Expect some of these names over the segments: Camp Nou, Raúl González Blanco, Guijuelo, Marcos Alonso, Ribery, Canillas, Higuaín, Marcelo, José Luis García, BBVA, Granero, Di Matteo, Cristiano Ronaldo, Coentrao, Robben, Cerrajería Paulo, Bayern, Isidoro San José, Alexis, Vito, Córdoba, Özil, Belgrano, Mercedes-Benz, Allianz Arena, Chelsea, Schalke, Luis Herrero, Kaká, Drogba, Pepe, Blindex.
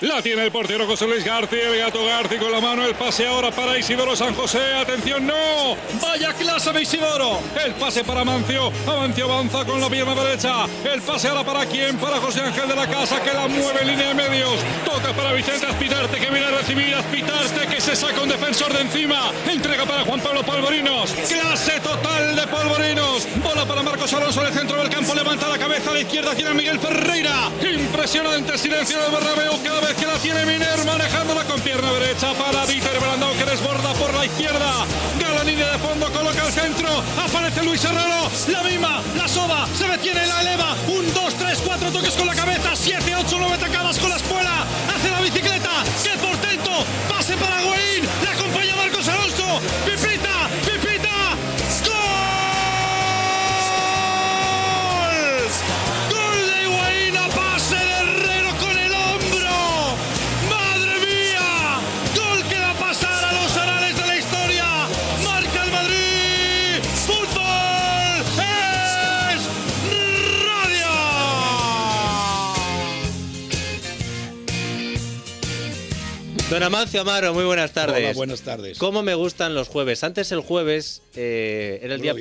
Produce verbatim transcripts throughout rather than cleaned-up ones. La tiene el portero José Luis García, el gato García con la mano, el pase ahora para Isidoro San José, atención, no, vaya clase de Isidoro, el pase para Amancio, Amancio avanza con la pierna derecha, el pase ahora para quién, para José Ángel de la Casa, que la mueve en línea de medios, toca para Vicente Azpitarte, que viene a recibir, Azpitarte que se saca un defensor de encima, entrega para Juan Pablo Polvorinos, clase total de Polvorinos, bola para Marcos Alonso en el centro del campo, levanta la cabeza a la izquierda, tiene a Miguel Ferreira, impresionante silencio del Bernabéu, cada vez que la tiene Miner, manejándola con pierna derecha para Dieter Brandau, que desborda por la izquierda, gana línea de fondo, coloca al centro, aparece Luis Herrero, la mima, la soba, se detiene, la eleva, un, dos, tres, cuatro toques con la cabeza, siete, ocho, nueve tacadas con la espuela, hace la bicicleta, qué portento, pase para Higuaín, la acompaña Marcos Alonso, pipita, pipita, ¡gol! ¡Gol de Higuaín a pase de Herrero con el hombro! ¡Madre mía! ¡Gol que va a pasar a los anales de la historia! ¡Marca el Madrid! ¡Fútbol es radio! Don Amancio Amaro, muy buenas tardes. Hola, buenas tardes. ¿Cómo me gustan los jueves? Antes el jueves eh, era, el día,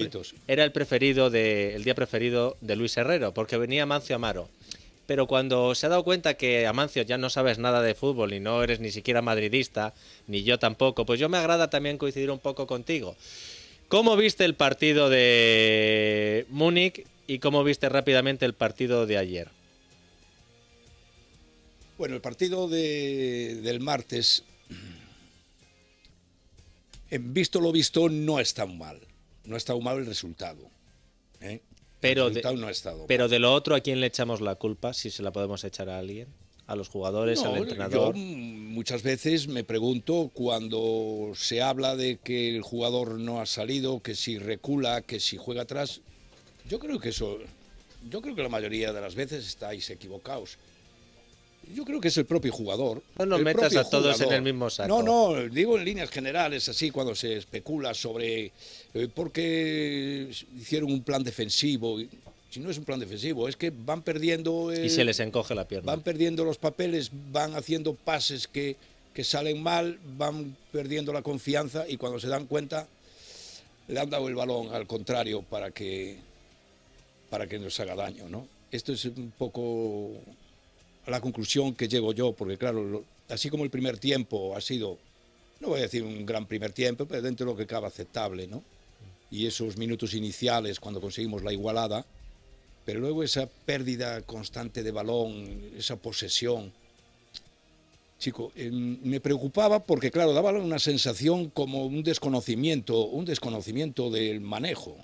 era el preferido de, el día preferido de Luis Herrero, porque venía Amancio Amaro. Pero cuando se ha dado cuenta que, Amancio, ya no sabes nada de fútbol y no eres ni siquiera madridista, ni yo tampoco, pues yo me agrada también coincidir un poco contigo. ¿Cómo viste el partido de Múnich y cómo viste rápidamente el partido de ayer? Bueno, el partido de, del martes, visto lo visto, no está mal. No ha estado mal el resultado, ¿eh? Pero, de, no ha estado pero de lo otro, ¿a quién le echamos la culpa? Si se la podemos echar a alguien, a los jugadores, no, al entrenador. Yo muchas veces me pregunto, cuando se habla de que el jugador no ha salido, que si recula, que si juega atrás, yo creo que eso, yo creo que la mayoría de las veces estáis equivocados. Yo creo que es el propio jugador. No nos metas a todos jugador. en el mismo saco. No, no, digo en líneas generales, así cuando se especula sobre eh, por qué hicieron un plan defensivo. Si no es un plan defensivo, es que van perdiendo... Eh, y se les encoge la pierna. Van perdiendo los papeles, van haciendo pases que, que salen mal, van perdiendo la confianza y cuando se dan cuenta le han dado el balón al contrario para que, para que nos haga daño, ¿no? Esto es un poco... la conclusión que llego yo, porque claro, lo, así como el primer tiempo ha sido, no voy a decir un gran primer tiempo, pero dentro de lo que cabe aceptable, ¿no? Y esos minutos iniciales cuando conseguimos la igualada, pero luego esa pérdida constante de balón, esa posesión, chico, eh, me preocupaba porque claro, daba una sensación como un desconocimiento, un desconocimiento del manejo,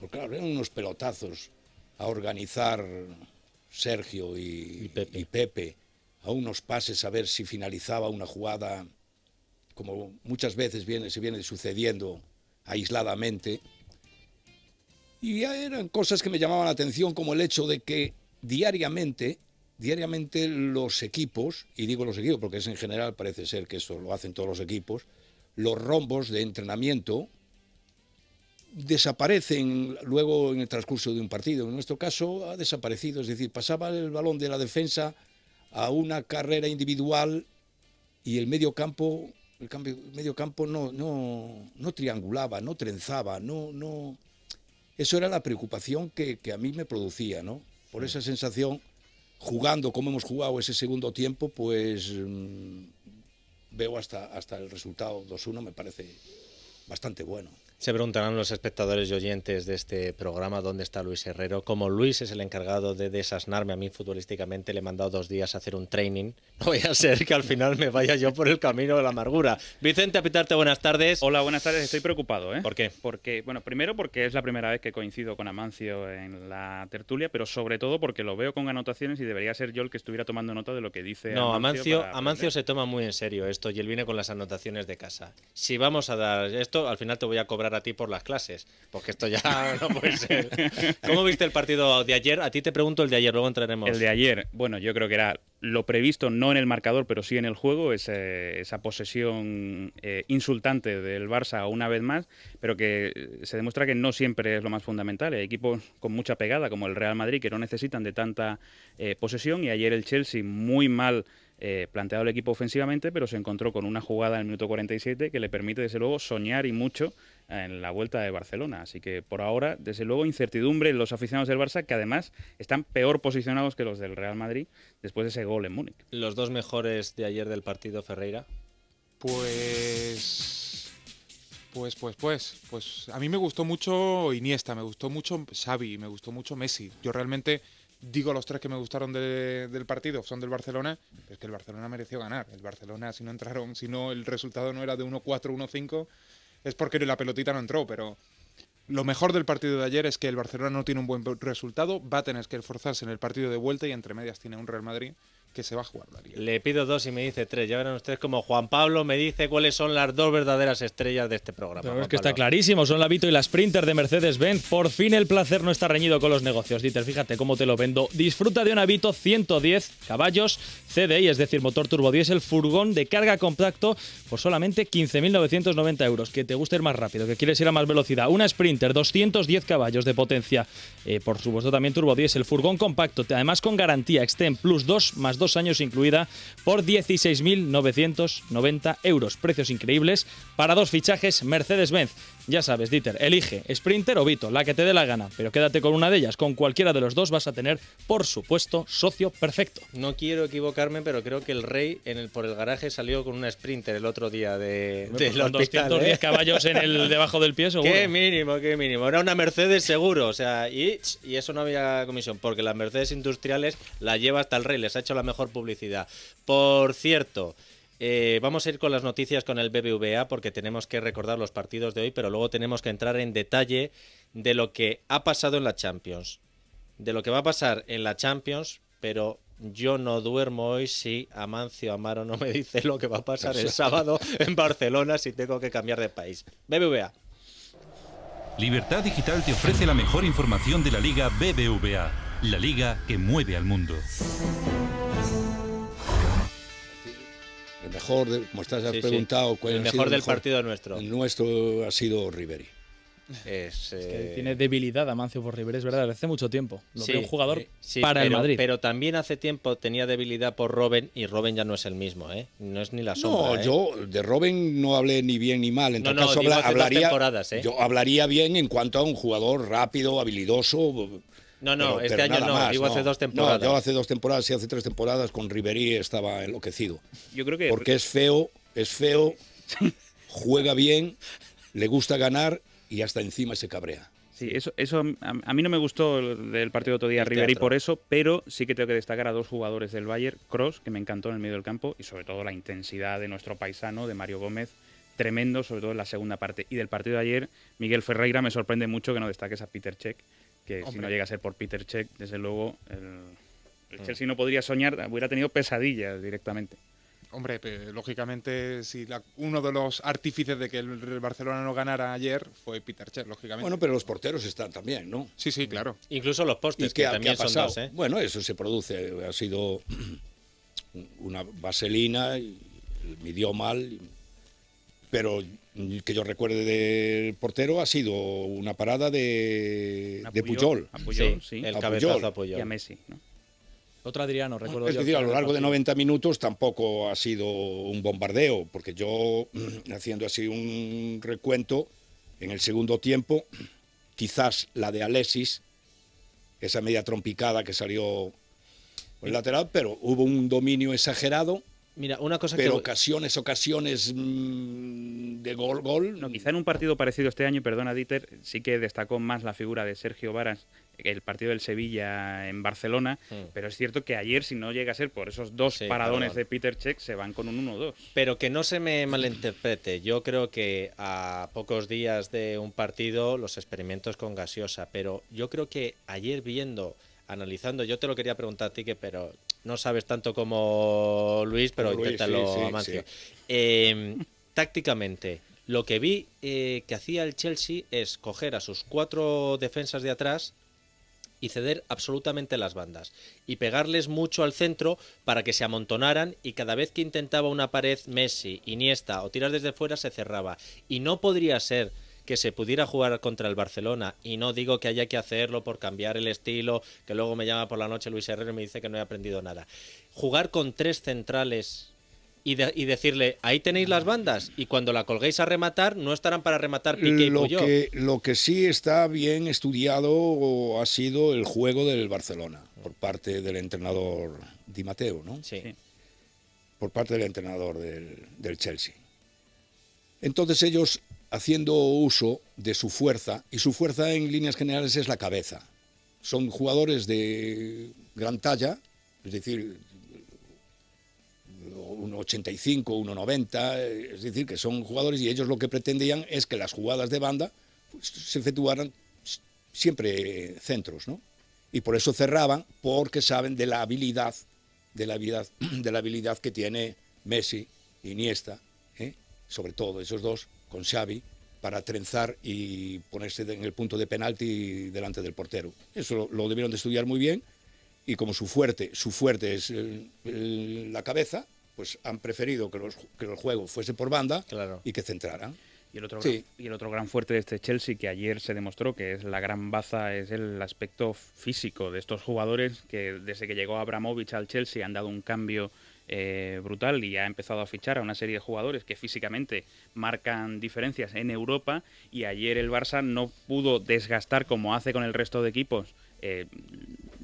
porque claro, eran unos pelotazos a organizar... Sergio y, y, Pepe. y Pepe a unos pases a ver si finalizaba una jugada, como muchas veces viene, se viene sucediendo aisladamente, y ya eran cosas que me llamaban la atención, como el hecho de que diariamente diariamente los equipos, y digo los equipos porque es en general, parece ser que eso lo hacen todos los equipos, los rombos de entrenamiento desaparecen luego en el transcurso de un partido. En nuestro caso ha desaparecido, es decir, pasaba el balón de la defensa a una carrera individual y el medio campo, el cambio, el medio campo no, no, no triangulaba, no trenzaba, no, no... Eso era la preocupación que, que a mí me producía, ¿no? Por esa sensación, jugando como hemos jugado ese segundo tiempo, pues mmm, veo hasta, hasta el resultado dos uno, me parece bastante bueno. Se preguntarán los espectadores y oyentes de este programa dónde está Luis Herrero. Como Luis es el encargado de desasnarme a mí futbolísticamente, le he mandado dos días a hacer un training. No vaya a ser que al final me vaya yo por el camino de la amargura. Vicente Azpitarte, buenas tardes. Hola, buenas tardes. Estoy preocupado, ¿eh? ¿Por qué? Porque, bueno, primero porque es la primera vez que coincido con Amancio en la tertulia, pero sobre todo porque lo veo con anotaciones y debería ser yo el que estuviera tomando nota de lo que dice Amancio. No, Amancio, Amancio, Amancio se toma muy en serio esto y él viene con las anotaciones de casa. Si vamos a dar esto, al final te voy a cobrar a ti por las clases, porque esto ya no puede ser. ¿Cómo viste el partido de ayer? A ti te pregunto el de ayer, luego entraremos. El de ayer, bueno, yo creo que era lo previsto, no en el marcador, pero sí en el juego, ese, esa posesión eh, insultante del Barça una vez más, pero que se demuestra que no siempre es lo más fundamental. Hay equipos con mucha pegada, como el Real Madrid, que no necesitan de tanta eh, posesión, y ayer el Chelsea muy mal Eh, planteado el equipo ofensivamente, pero se encontró con una jugada en el minuto cuarenta y siete que le permite desde luego soñar y mucho en la vuelta de Barcelona. Así que por ahora, desde luego, incertidumbre en los aficionados del Barça, que además están peor posicionados que los del Real Madrid después de ese gol en Múnich. ¿Los dos mejores de ayer del partido, Ferreira? Pues... Pues, pues, pues... pues a mí me gustó mucho Iniesta, me gustó mucho Xavi, me gustó mucho Messi. Yo realmente... Digo, los tres que me gustaron de, del partido son del Barcelona, pero es que el Barcelona mereció ganar. El Barcelona, si no entraron, si no el resultado no era de uno cuatro, uno cinco, es porque la pelotita no entró. Pero lo mejor del partido de ayer es que el Barcelona no tiene un buen resultado, va a tener que esforzarse en el partido de vuelta y entre medias tiene un Real Madrid que se va a jugar la liga. Le pido dos y me dice tres. Ya verán ustedes como Juan Pablo me dice cuáles son las dos verdaderas estrellas de este programa. Pero es que Pablo. Está clarísimo, son la Vito y la Sprinter de Mercedes-Benz. Por fin el placer no está reñido con los negocios. Dieter, fíjate cómo te lo vendo. Disfruta de una Vito ciento diez caballos C D I, es decir, motor turbodiesel, furgón de carga compacto por solamente quince mil novecientos noventa euros. Que te guste ir más rápido, que quieres ir a más velocidad. Una Sprinter, doscientos diez caballos de potencia. Eh, por supuesto también turbodiesel, furgón compacto, además con garantía Extend Plus dos más dos años incluida por dieciséis mil novecientos noventa euros. Precios increíbles para dos fichajes Mercedes-Benz. Ya sabes, Dieter, elige Sprinter o Vito, la que te dé la gana, pero quédate con una de ellas. Con cualquiera de los dos vas a tener, por supuesto, socio perfecto. No quiero equivocarme, pero creo que el Rey en el, por el garaje salió con una Sprinter el otro día de, de los doscientos diez ¿eh? caballos en el debajo del pie, seguro. Qué mínimo, qué mínimo. Era una Mercedes seguro, o sea, y, y eso no había comisión, porque las Mercedes industriales la lleva hasta el Rey, les ha hecho la mejor publicidad. Por cierto, eh, vamos a ir con las noticias con el B B V A porque tenemos que recordar los partidos de hoy, pero luego tenemos que entrar en detalle de lo que ha pasado en la Champions, de lo que va a pasar en la Champions, pero yo no duermo hoy si Amancio Amaro no me dice lo que va a pasar el sábado en Barcelona si tengo que cambiar de país. B B V A. Libertad Digital te ofrece la mejor información de la Liga B B V A, la liga que mueve al mundo. El mejor, de, como estás, has sí, preguntado, sí. Cuál el, ha mejor sido el mejor del partido nuestro. El nuestro ha sido Ribery. Es, eh... es que tiene debilidad Amancio por Ribery, es verdad, desde hace mucho tiempo. Lo sí, que un jugador eh, sí, para pero, el Madrid. Pero también hace tiempo tenía debilidad por Robben y Robben ya no es el mismo, ¿eh? No es ni la sombra. No, ¿eh? Yo de Robben no hablé ni bien ni mal. En no, todo no, caso, habla, hablaría, ¿eh? Yo hablaría bien en cuanto a un jugador rápido, habilidoso. No, no, pero, este pero año no, más, digo no, hace dos temporadas. No, yo hace dos temporadas y hace tres temporadas con Ribery estaba enloquecido. Yo creo que... Porque es feo, es feo, juega bien, le gusta ganar y hasta encima se cabrea. Sí, eso, eso a, a mí no me gustó el, del partido otro día, Ribery, por eso, pero sí que tengo que destacar a dos jugadores del Bayern, Kroos, que me encantó en el medio del campo, y sobre todo la intensidad de nuestro paisano, de Mario Gómez, tremendo, sobre todo en la segunda parte. Y del partido de ayer, Miguel Ferreira, me sorprende mucho que no destaques a Peter Čech, que Hombre. Si no llega a ser por Peter Čech, desde luego, el Chelsea no podría soñar, hubiera tenido pesadillas directamente. Hombre, pues, lógicamente, si la, uno de los artífices de que el Barcelona no ganara ayer fue Peter Čech, lógicamente. Bueno, pero los porteros están también, ¿no? Sí, sí, claro. Incluso los postes, que, que también son dos, ¿eh? Bueno, eso se produce, ha sido una vaselina, midió mal, pero... que yo recuerde del portero ha sido una parada de, a de Puyol, Puyol. A Puyol, sí, sí. El a cabezazo Puyol. A Puyol. Y a Messi, ¿no? Otra Adriano, recuerdo. Es decir, yo, a lo largo de noventa minutos tampoco ha sido un bombardeo, porque yo, haciendo así un recuento, en el segundo tiempo, quizás la de Alexis, esa media trompicada que salió por el lateral, pero hubo un dominio exagerado. Mira, una cosa pero que... ocasiones, ocasiones mmm, de gol, gol... No, quizá en un partido parecido este año, perdona Dieter, sí que destacó más la figura de Sergio Varas, el partido del Sevilla en Barcelona, mm. pero es cierto que ayer, si no llega a ser por esos dos sí, paradones perdón. de Peter Čech, se van con un uno dos. Pero que no se me malinterprete, yo creo que a pocos días de un partido los experimentos con gaseosa, pero yo creo que ayer viendo, analizando, yo te lo quería preguntar a ti, que pero... No sabes tanto como Luis, pero Luis, inténtalo, sí, sí, Amancio. Sí. Eh, tácticamente, lo que vi eh, que hacía el Chelsea es coger a sus cuatro defensas de atrás y ceder absolutamente las bandas. Y pegarles mucho al centro para que se amontonaran y cada vez que intentaba una pared Messi, Iniesta o tirar desde fuera se cerraba. Y no podría ser que se pudiera jugar contra el Barcelona, y no digo que haya que hacerlo por cambiar el estilo, que luego me llama por la noche Luis Herrero y me dice que no he aprendido nada. Jugar con tres centrales y, de, y decirle, ahí tenéis las bandas, y cuando la colguéis a rematar, no estarán para rematar Piqué y Puyol. Lo que, lo que sí está bien estudiado ha sido el juego del Barcelona, por parte del entrenador Di Matteo, ¿no? Sí. Por parte del entrenador del, del Chelsea. Entonces ellos, haciendo uso de su fuerza, y su fuerza en líneas generales es la cabeza. Son jugadores de gran talla, es decir, uno ochenta y cinco, uno noventa, es decir, que son jugadores, y ellos lo que pretendían es que las jugadas de banda pues, se efectuaran siempre centros, ¿no? Y por eso cerraban, porque saben de la habilidad, de la habilidad, de la habilidad que tiene Messi, Iniesta, ¿eh? Sobre todo esos dos, con Xavi, para trenzar y ponerse en el punto de penalti delante del portero. Eso lo, lo debieron de estudiar muy bien, y como su fuerte, su fuerte es el, el, la cabeza, pues han preferido que, los, que el juego fuese por banda, claro, y que centraran. Y el, otro sí. gran, y el otro gran fuerte de este Chelsea, que ayer se demostró que es la gran baza, es el aspecto físico de estos jugadores, que desde que llegó Abramovich al Chelsea han dado un cambio eh, brutal, y ha empezado a fichar a una serie de jugadores que físicamente marcan diferencias en Europa, y ayer el Barça no pudo desgastar como hace con el resto de equipos, eh,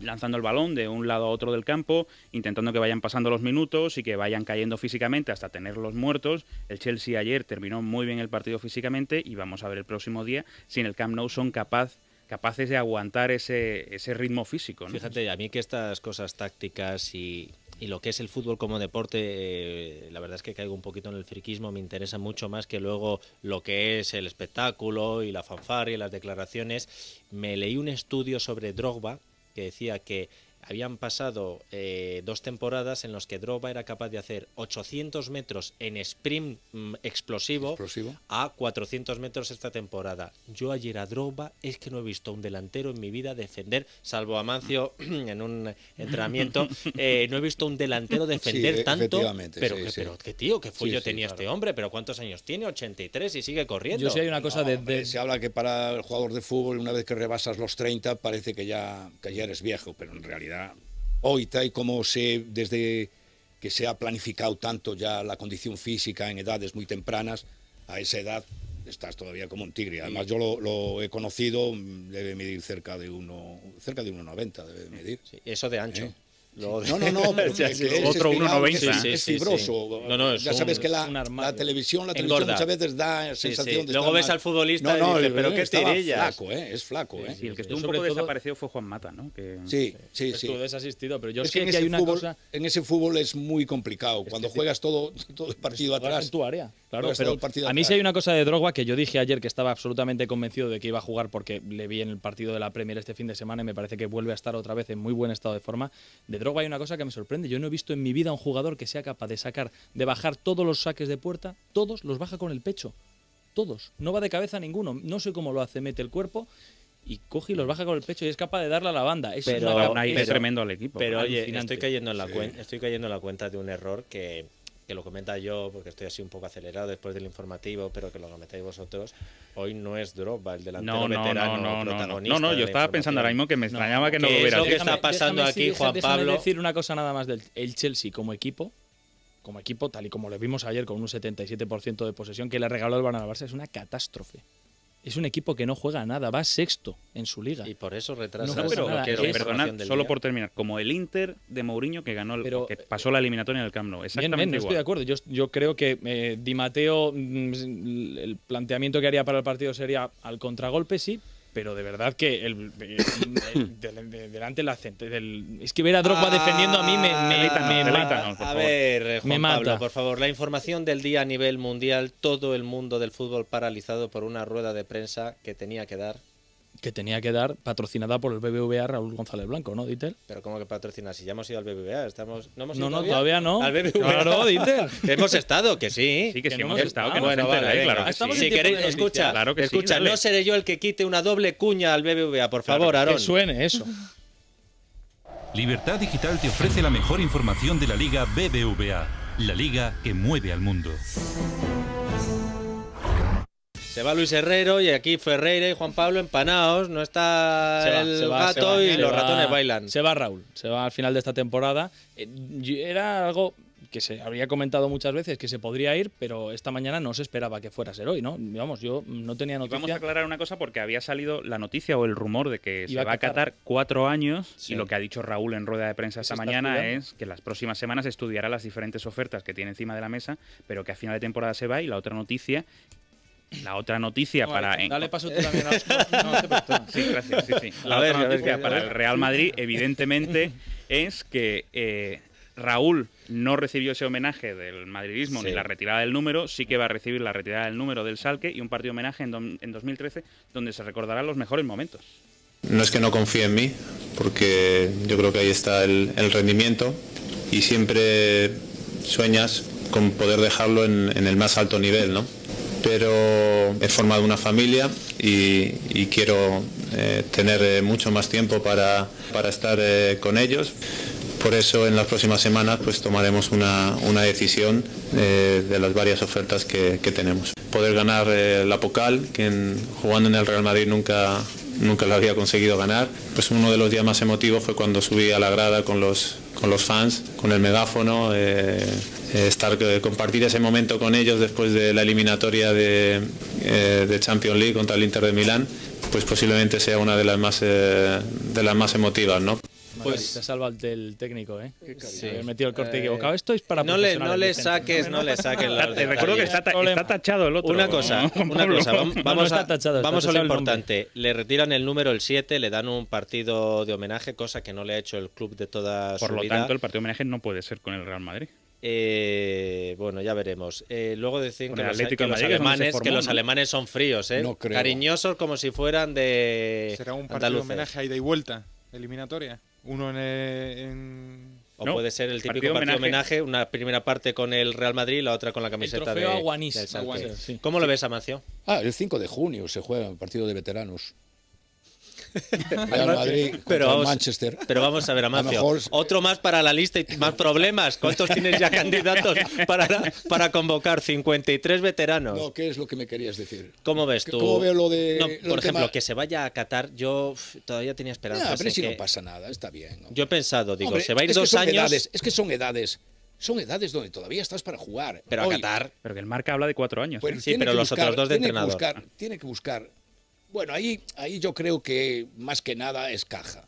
lanzando el balón de un lado a otro del campo, intentando que vayan pasando los minutos y que vayan cayendo físicamente hasta tenerlos muertos. El Chelsea ayer terminó muy bien el partido físicamente, y vamos a ver el próximo día si en el Camp Nou son capaz, capaces de aguantar ese, ese ritmo físico, ¿no? Fíjate, a mí que estas cosas tácticas y, y lo que es el fútbol como deporte, eh, la verdad es que caigo un poquito en el friquismo, me interesa mucho más que luego lo que es el espectáculo y la fanfarria y las declaraciones. Me leí un estudio sobre Drogba, que decía que habían pasado eh, dos temporadas en las que Drogba era capaz de hacer ochocientos metros en sprint mmm, explosivo, explosivo a cuatrocientos metros esta temporada. Yo ayer a Drogba es que no he visto un delantero en mi vida defender, salvo Amancio en un entrenamiento, eh, no he visto un delantero defender sí, tanto. Pero, sí, que, sí. pero qué tío, qué follo sí, tenía sí, claro. este hombre, pero ¿cuántos años tiene? ochenta y tres y sigue corriendo. Yo sí hay una cosa no, de, hombre, de... Se habla que para el jugador de fútbol, una vez que rebasas los treinta, parece que ya, que ya eres viejo, pero en realidad hoy, tal y como se, desde que se ha planificado tanto ya la condición física en edades muy tempranas, a esa edad estás todavía como un tigre. Además, yo lo, lo he conocido, debe medir cerca de uno, cerca de uno noventa, debe medir. Sí, eso de ancho. ¿Eh? Lo de... No, no, no. Otro uno noventa. Es fibroso. Ya sabes que la, la televisión, la televisión muchas veces da sensación sí, sí. de Luego ves mal. Al futbolista no, no, y dices, pero qué tirillas. Es flaco, ¿eh? Es flaco, ¿eh? Sí, sí, el que estuvo sí, un poco todo... desaparecido fue Juan Mata, ¿no? Que... Sí, sí, sí. Estuvo desasistido, pero yo es sé que, que hay una fútbol, cosa... En ese fútbol es muy complicado. Es cuando juegas todo, todo el partido atrás. En tu área. Claro, pero a mí sí hay una cosa de Drogba que yo dije ayer que estaba absolutamente convencido de que iba a jugar porque le vi en el partido de la Premier este fin de semana y me parece que vuelve a estar otra vez en muy buen estado de forma. De Drogba hay una cosa que me sorprende. Yo no he visto en mi vida un jugador que sea capaz de sacar, de bajar todos los saques de puerta, todos los baja con el pecho. Todos. No va de cabeza ninguno. No sé cómo lo hace, mete el cuerpo y coge y los baja con el pecho y es capaz de darle a la banda. Eso pero, es una... ahí pero, tremendo al equipo. Pero oye, estoy cayendo en la sí. cuenta, estoy cayendo en la cuenta de un error que, que lo comenta yo porque estoy así un poco acelerado después del informativo, pero que lo cometáis vosotros. Hoy no es Drogba el delantero no, no, veterano no, no, protagonista. No, no, no yo estaba pensando ahora mismo que me extrañaba no, que no lo hubiera. Es lo que está pasando déjame, aquí, déjame, Juan déjame Pablo. Decir una cosa nada más del el Chelsea como equipo. Como equipo, tal y como lo vimos ayer con un setenta y siete por ciento de posesión que le regaló el balón al Barça, es una catástrofe. Es un equipo que no juega nada, va sexto en su liga. Y por eso retrasa. No, pero quiero, perdonad, solo día. Por terminar, como el Inter de Mourinho que ganó, el, pero, que pasó la eliminatoria en el Camp Nou. Exactamente bien, bien, igual. Estoy de acuerdo. Yo, yo creo que eh, Di Matteo, el planteamiento que haría para el partido sería al contragolpe, sí. Pero de verdad que el, el, el, el, delante la gente del, es que ver a Drogba ah, defendiendo a mí me, me, ah, me mata. No, por a ver, Juan me Pablo, mata. Por favor, la información del día a nivel mundial, todo el mundo del fútbol paralizado por una rueda de prensa que tenía que dar. Que tenía que dar, patrocinada por el B B V A Raúl González Blanco, ¿no, Dieter? Pero ¿cómo que patrocinar? Si ya hemos ido al B B V A, estamos... No, hemos ido no, no todavía? todavía no. Al B B V A. Claro, Dieter. Hemos estado, que sí. Sí, que, que sí hemos estado, que no bueno, vale, enteráis, claro. Que sí. Si queréis, escucha, claro que escucha, sí, no seré yo el que quite una doble cuña al B B V A, por favor, claro, Aarón. Que suene eso. Libertad Digital te ofrece la mejor información de la Liga B B V A, la liga que mueve al mundo. Se va Luis Herrero y aquí Ferreira y Juan Pablo empanaos. No está se va, el se va, gato se va, y se los va, ratones bailan. Se va Raúl, se va al final de esta temporada. Era algo que se habría comentado muchas veces, que se podría ir, pero esta mañana no se esperaba que fuera a ser hoy, ¿no? Vamos, yo no tenía noticia. Y vamos a aclarar una cosa, porque había salido la noticia o el rumor de que se va a Qatar cuatro años, sí. Y lo que ha dicho Raúl en rueda de prensa esta mañana estudiando? es que las próximas semanas estudiará las diferentes ofertas que tiene encima de la mesa, pero que a final de temporada se va. Y la otra noticia... La otra noticia no, para... Dale paso tú también a los... no, no, sí, gracias, sí, sí. La a otra ver, noticia ver, para el Real Madrid, evidentemente, es que eh, Raúl no recibió ese homenaje del madridismo, sí, ni la retirada del número. Sí que va a recibir la retirada del número del Schalke y un partido homenaje en, en dos mil trece, donde se recordarán los mejores momentos. No es que no confíe en mí, porque yo creo que ahí está el, el rendimiento, y siempre sueñas con poder dejarlo en, en el más alto nivel, ¿no? Pero he formado una familia y, y quiero eh, tener eh, mucho más tiempo para, para estar eh, con ellos. Por eso en las próximas semanas pues tomaremos una, una decisión eh, de las varias ofertas que, que tenemos. Poder ganar eh, la Pokal, que en, jugando en el Real Madrid nunca, nunca lo había conseguido ganar. Pues uno de los días más emotivos fue cuando subí a la grada con los, con los fans, con el megáfono, eh, estar, compartir ese momento con ellos después de la eliminatoria de, eh, de Champions League contra el Inter de Milán, pues posiblemente sea una de las más, eh, de las más emotivas, ¿no? Pues se salva el técnico, ¿eh? Sí. Haber metido el corte eh, equivocado. Esto es para no le, no le saques, no le saques. La Te recuerdo que está, está tachado el otro. Una cosa, no, una cosa. Vamos, no, no a, tachado, vamos a lo importante. Le retiran el número, el siete, le dan un partido de homenaje, cosa que no le ha hecho el club de toda su vida. Por lo tanto, el partido de homenaje no puede ser con el Real Madrid. Eh, bueno, ya veremos. Eh, luego decían que los, que, los alemanes, formó, que los alemanes son fríos, ¿eh? No creo. Cariñosos como si fueran de Será un partido andaluces. de homenaje a ida y vuelta, eliminatoria. Uno en, en... O no, puede ser el típico partido, partido homenaje. homenaje, una primera parte con el Real Madrid y la otra con la camiseta el de Aguanís. Aguanís sí. ¿Cómo lo sí. ves, Amancio? Ah, el cinco de junio se juega el partido de veteranos. Real Madrid pero vamos, Manchester. Pero vamos a ver, Amancio, a mejor... otro más para la lista y más problemas. ¿Cuántos tienes ya candidatos para, para convocar? cincuenta y tres veteranos. No, ¿qué es lo que me querías decir? ¿Cómo ves tú? ¿Cómo veo lo de, no, lo por ejemplo, tema... que se vaya a Qatar? Yo todavía tenía esperanza. No, pero si que... no pasa nada, está bien. ¿No? Yo he pensado, digo, Hombre, se va a ir dos años. Edades, es que son edades. Son edades donde todavía estás para jugar. Pero a Hoy, Qatar. Pero que el Marca habla de cuatro años. Bueno, sí, pero los buscar, otros dos de tiene entrenador. Que buscar, tiene que buscar. Bueno, ahí, ahí yo creo que más que nada es caja.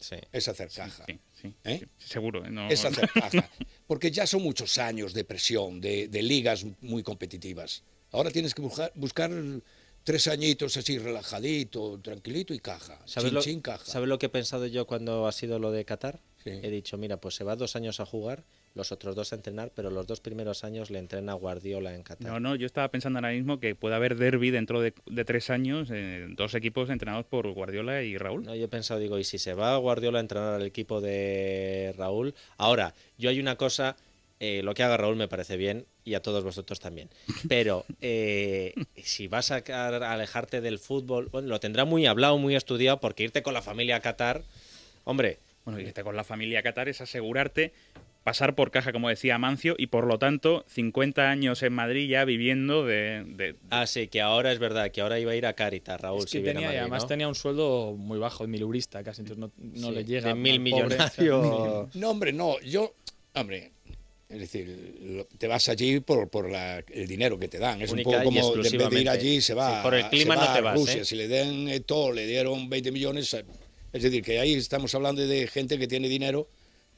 Sí. Es hacer caja. Sí, sí, sí, ¿Eh? sí, seguro. No. Es hacer caja. Porque ya son muchos años de presión, de, de ligas muy competitivas. Ahora tienes que buscar, buscar tres añitos así, relajadito, tranquilito y caja. ¿Sabes, chin, lo, chin, caja. ¿Sabes lo que he pensado yo cuando ha sido lo de Qatar? Sí. He dicho, mira, pues se va dos años a jugar, los otros dos a entrenar, pero los dos primeros años le entrena Guardiola en Qatar. No, no, yo estaba pensando ahora mismo que puede haber derbi dentro de, de tres años, eh, dos equipos entrenados por Guardiola y Raúl. No, yo he pensado, digo, y si se va Guardiola a entrenar al equipo de Raúl. Ahora, yo hay una cosa, eh, lo que haga Raúl me parece bien, y a todos vosotros también, pero eh, si vas a, a alejarte del fútbol, bueno, lo tendrá muy hablado, muy estudiado, porque irte con la familia a Qatar, hombre... Bueno, irte con la familia a Qatar es asegurarte pasar por caja, como decía Amancio, y por lo tanto, cincuenta años en Madrid ya viviendo de... de, de... Ah, sí, que ahora es verdad, que ahora iba a ir a Caritas, Raúl. Es que si tenía, viene a Madrid, además ¿no? tenía un sueldo muy bajo, de mileurista casi, entonces no, no sí, le llega... De mil millonarios... No, hombre, no, yo... Hombre, es decir, te vas allí por, por la, el dinero que te dan, es Única un poco como de pedir allí, se va, sí, por el clima se va no te vas, a Rusia, ¿eh? Si le den todo, le dieron veinte millones, es decir, que ahí estamos hablando de gente que tiene dinero...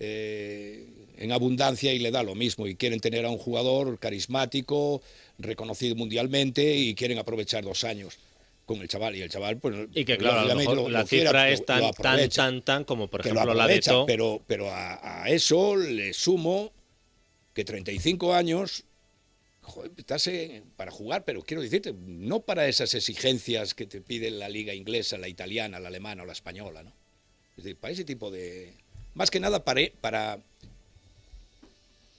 Eh, en abundancia y le da lo mismo y quieren tener a un jugador carismático, reconocido mundialmente y quieren aprovechar dos años con el chaval y el chaval pues y que claro a lo mejor lo, la lo cifra quiera, es tan, tan tan tan como por que ejemplo la de To. pero pero a, a eso le sumo que treinta y cinco años joder, estás en, para jugar, pero quiero decirte no para esas exigencias que te piden la liga inglesa, la italiana, la alemana o la española, ¿no? Es decir, para ese tipo de más que nada para, para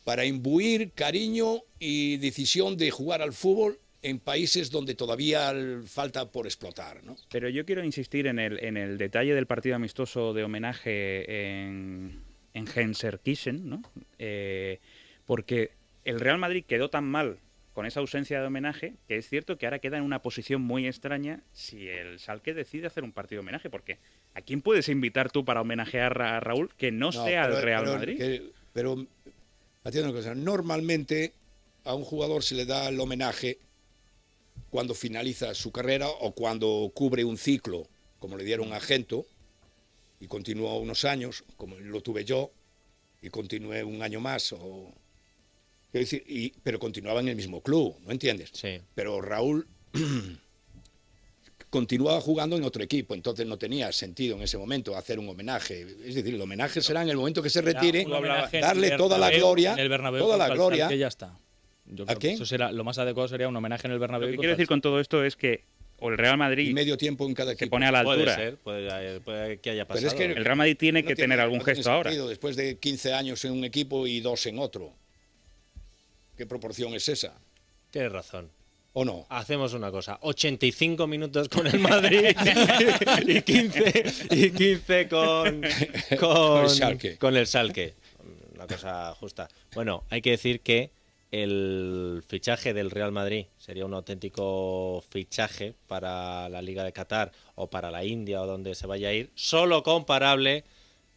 para imbuir cariño y decisión de jugar al fútbol en países donde todavía falta por explotar, ¿no? Pero yo quiero insistir en el, en el detalle del partido amistoso de homenaje en, en Gelsenkirchen, ¿no? Eh, porque el Real Madrid quedó tan mal con esa ausencia de homenaje, que es cierto que ahora queda en una posición muy extraña si el Schalke decide hacer un partido de homenaje, porque ¿a quién puedes invitar tú para homenajear a Raúl que no, no sea pero, el Real pero, Madrid? Que, pero, atiendo una cosa, normalmente a un jugador se le da el homenaje cuando finaliza su carrera o cuando cubre un ciclo, como le dieron a Gento, y continuó unos años, como lo tuve yo, y continué un año más, o... Quiero decir, y, pero continuaba en el mismo club, ¿no entiendes? Sí. Pero Raúl continuaba jugando en otro equipo, entonces no tenía sentido en ese momento hacer un homenaje. Es decir, el homenaje será en el momento que se retire, darle toda la gloria, toda la gloria. Ya está. Yo creo ¿A qué? Eso será, lo más adecuado sería un homenaje en el Bernabéu. Lo que quiero decir con todo esto es que o el Real Madrid y medio tiempo en cada equipo. Se pone a la altura. Puede ser, puede, puede que haya pasado. Es que el Real Madrid tiene no que tiene, tener algún no gesto tiene sentido, ahora. Después de quince años en un equipo y dos en otro. ¿Qué proporción es esa? Tienes razón. ¿O no? Hacemos una cosa, ochenta y cinco minutos con el Madrid y quince, y quince con, con, con, el Schalke. con el Schalke. Una cosa justa. Bueno, hay que decir que el fichaje del Real Madrid sería un auténtico fichaje para la Liga de Qatar o para la India o donde se vaya a ir, solo comparable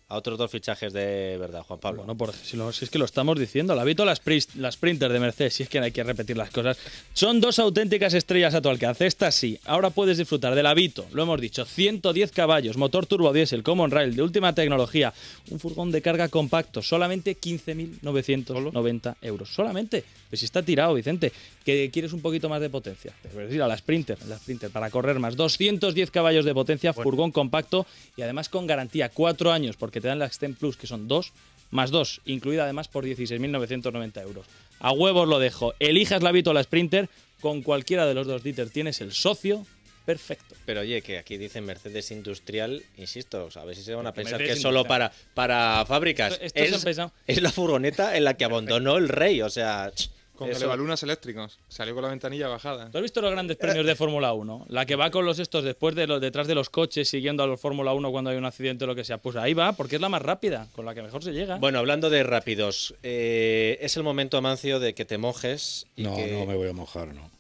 a otros dos fichajes de verdad, Juan Pablo. Bueno, por, si, lo, si es que lo estamos diciendo, la Vito, las Sprinter de Mercedes, si es que hay que repetir las cosas, son dos auténticas estrellas a tu alcance. Esta sí, ahora puedes disfrutar de la Vito, lo hemos dicho, ciento diez caballos, motor turbo diésel, common rail, de última tecnología, un furgón de carga compacto, solamente quince mil novecientos noventa euros. Solamente, pues si está tirado, Vicente, que quieres un poquito más de potencia. Es decir, a la Sprinter, la Sprinter, para correr más, doscientos diez caballos de potencia, bueno. Furgón compacto y además con garantía, cuatro años, porque te dan la Extend Plus, que son dos más dos, incluida además por dieciséis mil novecientos noventa euros. A huevos lo dejo. Elijas la Vito o la Sprinter, con cualquiera de los dos, Dieter, tienes el socio perfecto. Pero oye, que aquí dicen Mercedes Industrial, insisto, a ver si se van a pensar Mercedes que es solo para, para fábricas. Esto, esto es, es la furgoneta en la que abandonó el rey, o sea... Con elevalunas eléctricos. Salió con la ventanilla bajada. ¿Tú has visto los grandes premios de Fórmula uno? La que va con los estos después de los detrás de los coches siguiendo a los Fórmula uno cuando hay un accidente o lo que sea. Pues ahí va, porque es la más rápida, con la que mejor se llega. Bueno, hablando de rápidos, eh, es el momento, Amancio, de que te mojes. Y no, que... no me voy a mojar, no.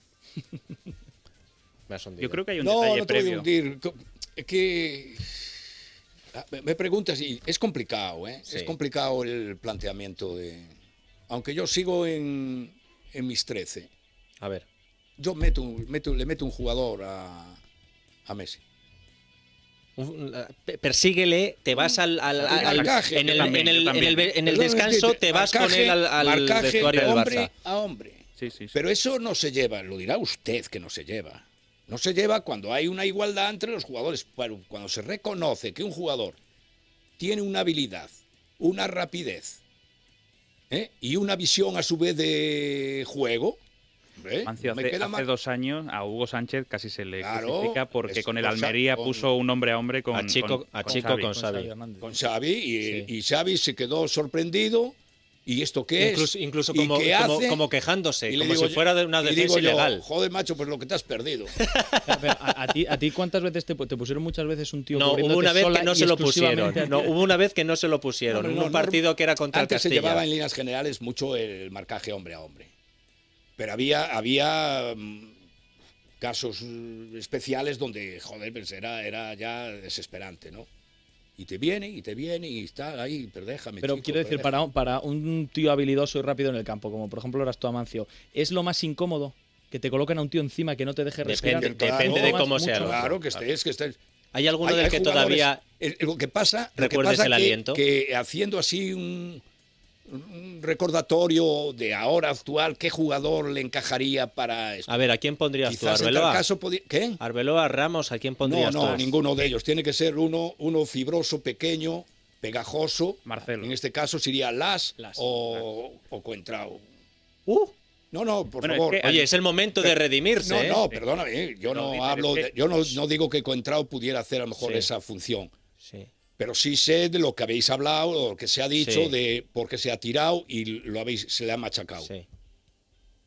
Me has hundido. Yo creo que hay un no, detalle no te previo. No, no voy a hundir. Que... Me preguntas y es complicado, ¿eh? Sí. Es complicado el planteamiento de... Aunque yo sigo en... en mis trece. A ver. Yo meto, meto, le meto un jugador a, a Messi. Persíguele, te vas al... al, al, al marcaje, en el, también, en el, en el, en el descanso no te vas marcaje, con él al, al marcaje vestuario de del hombre Barça. A hombre. Sí, sí, sí. Pero eso no se lleva, lo dirá usted que no se lleva. No se lleva cuando hay una igualdad entre los jugadores. Cuando se reconoce que un jugador tiene una habilidad, una rapidez... ¿Eh? Y una visión a su vez de juego. ¿Eh? Mancio, hace, hace dos años a Hugo Sánchez casi se le claro, crucifica porque es, con el Almería con, puso un hombre a hombre con, a Chico, con, a Chico con, Xavi, con, Xavi. con Xavi. Con Xavi y, sí. y Xavi se quedó sorprendido. ¿Y esto qué incluso, es? Incluso como, ¿y qué como, hace? como quejándose, y como si yo, fuera de una defensa ilegal. Yo, joder, macho, pues lo que te has perdido. ¿A, a, ti, ¿A ti cuántas veces te, te pusieron muchas veces un tío? No, hubo una vez que no se lo pusieron. No, hubo una vez que no se lo pusieron. No, no, no, un partido no, que era contra el Castilla. Antes se llevaba en líneas generales mucho el marcaje hombre a hombre. Pero había, había casos especiales donde, joder, pues era, era ya desesperante, ¿no? Y te viene, y te viene, y está ahí, pero déjame. Pero chico, quiero decir, pero para, para un tío habilidoso y rápido en el campo, como por ejemplo eras tú, Amancio, ¿es lo más incómodo que te coloquen a un tío encima que no te deje respirar? Depende, claro, depende de cómo sea. Claro, que estés, que estés. ¿Hay alguno hay, del hay que todavía el, lo que pasa, lo que pasa el aliento? Que, que haciendo así un, un recordatorio de ahora actual, ¿qué jugador le encajaría para esto? A ver, ¿a quién pondrías tú? ¿Arbeloa? Caso ¿Qué? ¿Arbeloa, Ramos? ¿A quién pondrías no, no, tú? No, ninguno de ellos. Tiene que ser uno, uno fibroso, pequeño, pegajoso. Marcelo. En este caso sería Las, Las. o, ah. o Coentrao. ¡Uh! No, no, por bueno, favor. Es que, oye, es el momento de redimirse. No, ¿eh? no, perdóname. Yo no, no hablo, de, yo no, no digo que Coentrao pudiera hacer a lo mejor sí. esa función. Sí. Pero sí sé de lo que habéis hablado, o lo que se ha dicho, sí. de porque se ha tirado y lo habéis, se le ha machacado. Sí.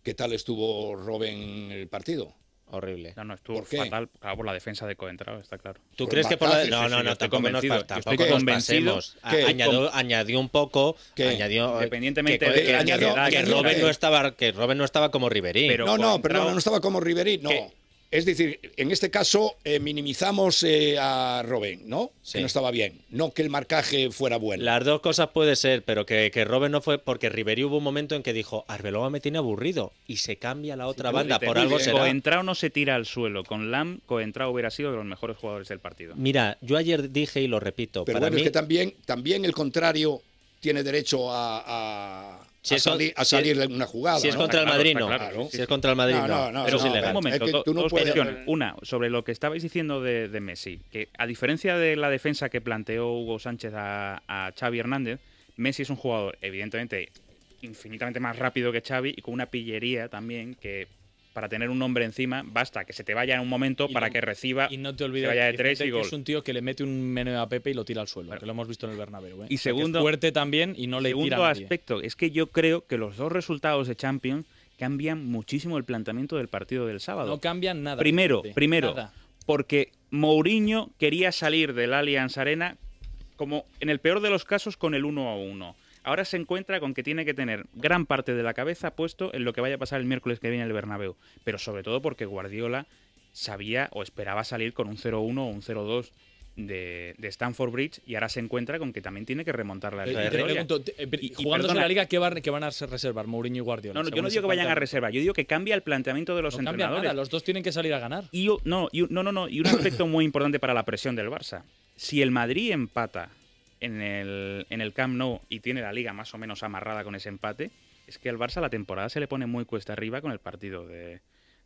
¿Qué tal estuvo Robben en el partido? Horrible. No, no, estuvo ¿Por fatal claro, por la defensa de Coentrao, está claro. ¿Tú crees que por la defensa? No, no, no, estoy convencido. Estoy convencido. Añadió un poco, añadió, independientemente de que añadió, que Robben no estaba, que Robben no estaba como Ribery. Pero no, no, perdón, no estaba como Ribery, no. ¿Qué? Es decir, en este caso eh, minimizamos eh, a Robben, ¿no? Sí. Que no estaba bien, no que el marcaje fuera bueno. Las dos cosas puede ser, pero que, que Robben no fue, porque Ribery hubo un momento en que dijo, Arbeloa me tiene aburrido, y se cambia la otra sí, banda, por algo será. Coentrao no se tira al suelo, con Lam, Coentrao hubiera sido de los mejores jugadores del partido. Mira, yo ayer dije y lo repito, pero para bueno, mí... es que también, también el contrario tiene derecho a... a... Si a, sali a salir si una jugada. Si es, ¿no? contra el Madrid, claro, no. Claro. Si sí, es contra el Madrid, no. no, no, pero no, no un momento, es que tú no dos puedes... cuestiones. Una, sobre lo que estabais diciendo de, de Messi, que a diferencia de la defensa que planteó Hugo Sánchez a, a Xavi Hernández, Messi es un jugador, evidentemente, infinitamente más rápido que Xavi y con una pillería también que... para tener un hombre encima, basta que se te vaya en un momento y para no, que reciba, y no te olvides que, vaya de tres y gol. Que es un tío que le mete un meneo a Pepe y lo tira al suelo, bueno, que lo hemos visto en el Bernabéu. ¿eh? Y segundo, o sea, fuerte también y no le segundo tira aspecto, es que yo creo que los dos resultados de Champions cambian muchísimo el planteamiento del partido del sábado. No cambian nada. Primero, primero nada. Porque Mourinho quería salir del Allianz Arena como, en el peor de los casos, con el uno a uno. Ahora se encuentra con que tiene que tener gran parte de la cabeza puesto en lo que vaya a pasar el miércoles que viene el Bernabéu. Pero sobre todo porque Guardiola sabía o esperaba salir con un cero uno o un cero dos de, de Stamford Bridge y ahora se encuentra con que también tiene que remontar la liga. Eh, te pregunto, te, eh, y, jugándose y la liga, ¿qué van, ¿qué van a reservar Mourinho y Guardiola? No, no, yo no digo que vayan a reservar, yo digo que cambia el planteamiento de los no entrenadores. Nada, los dos tienen que salir a ganar. Y, no, y, no, no, no, y un aspecto muy importante para la presión del Barça. Si el Madrid empata... En el, en el Camp Nou y tiene la liga más o menos amarrada con ese empate, es que al Barça la temporada se le pone muy cuesta arriba con el partido de,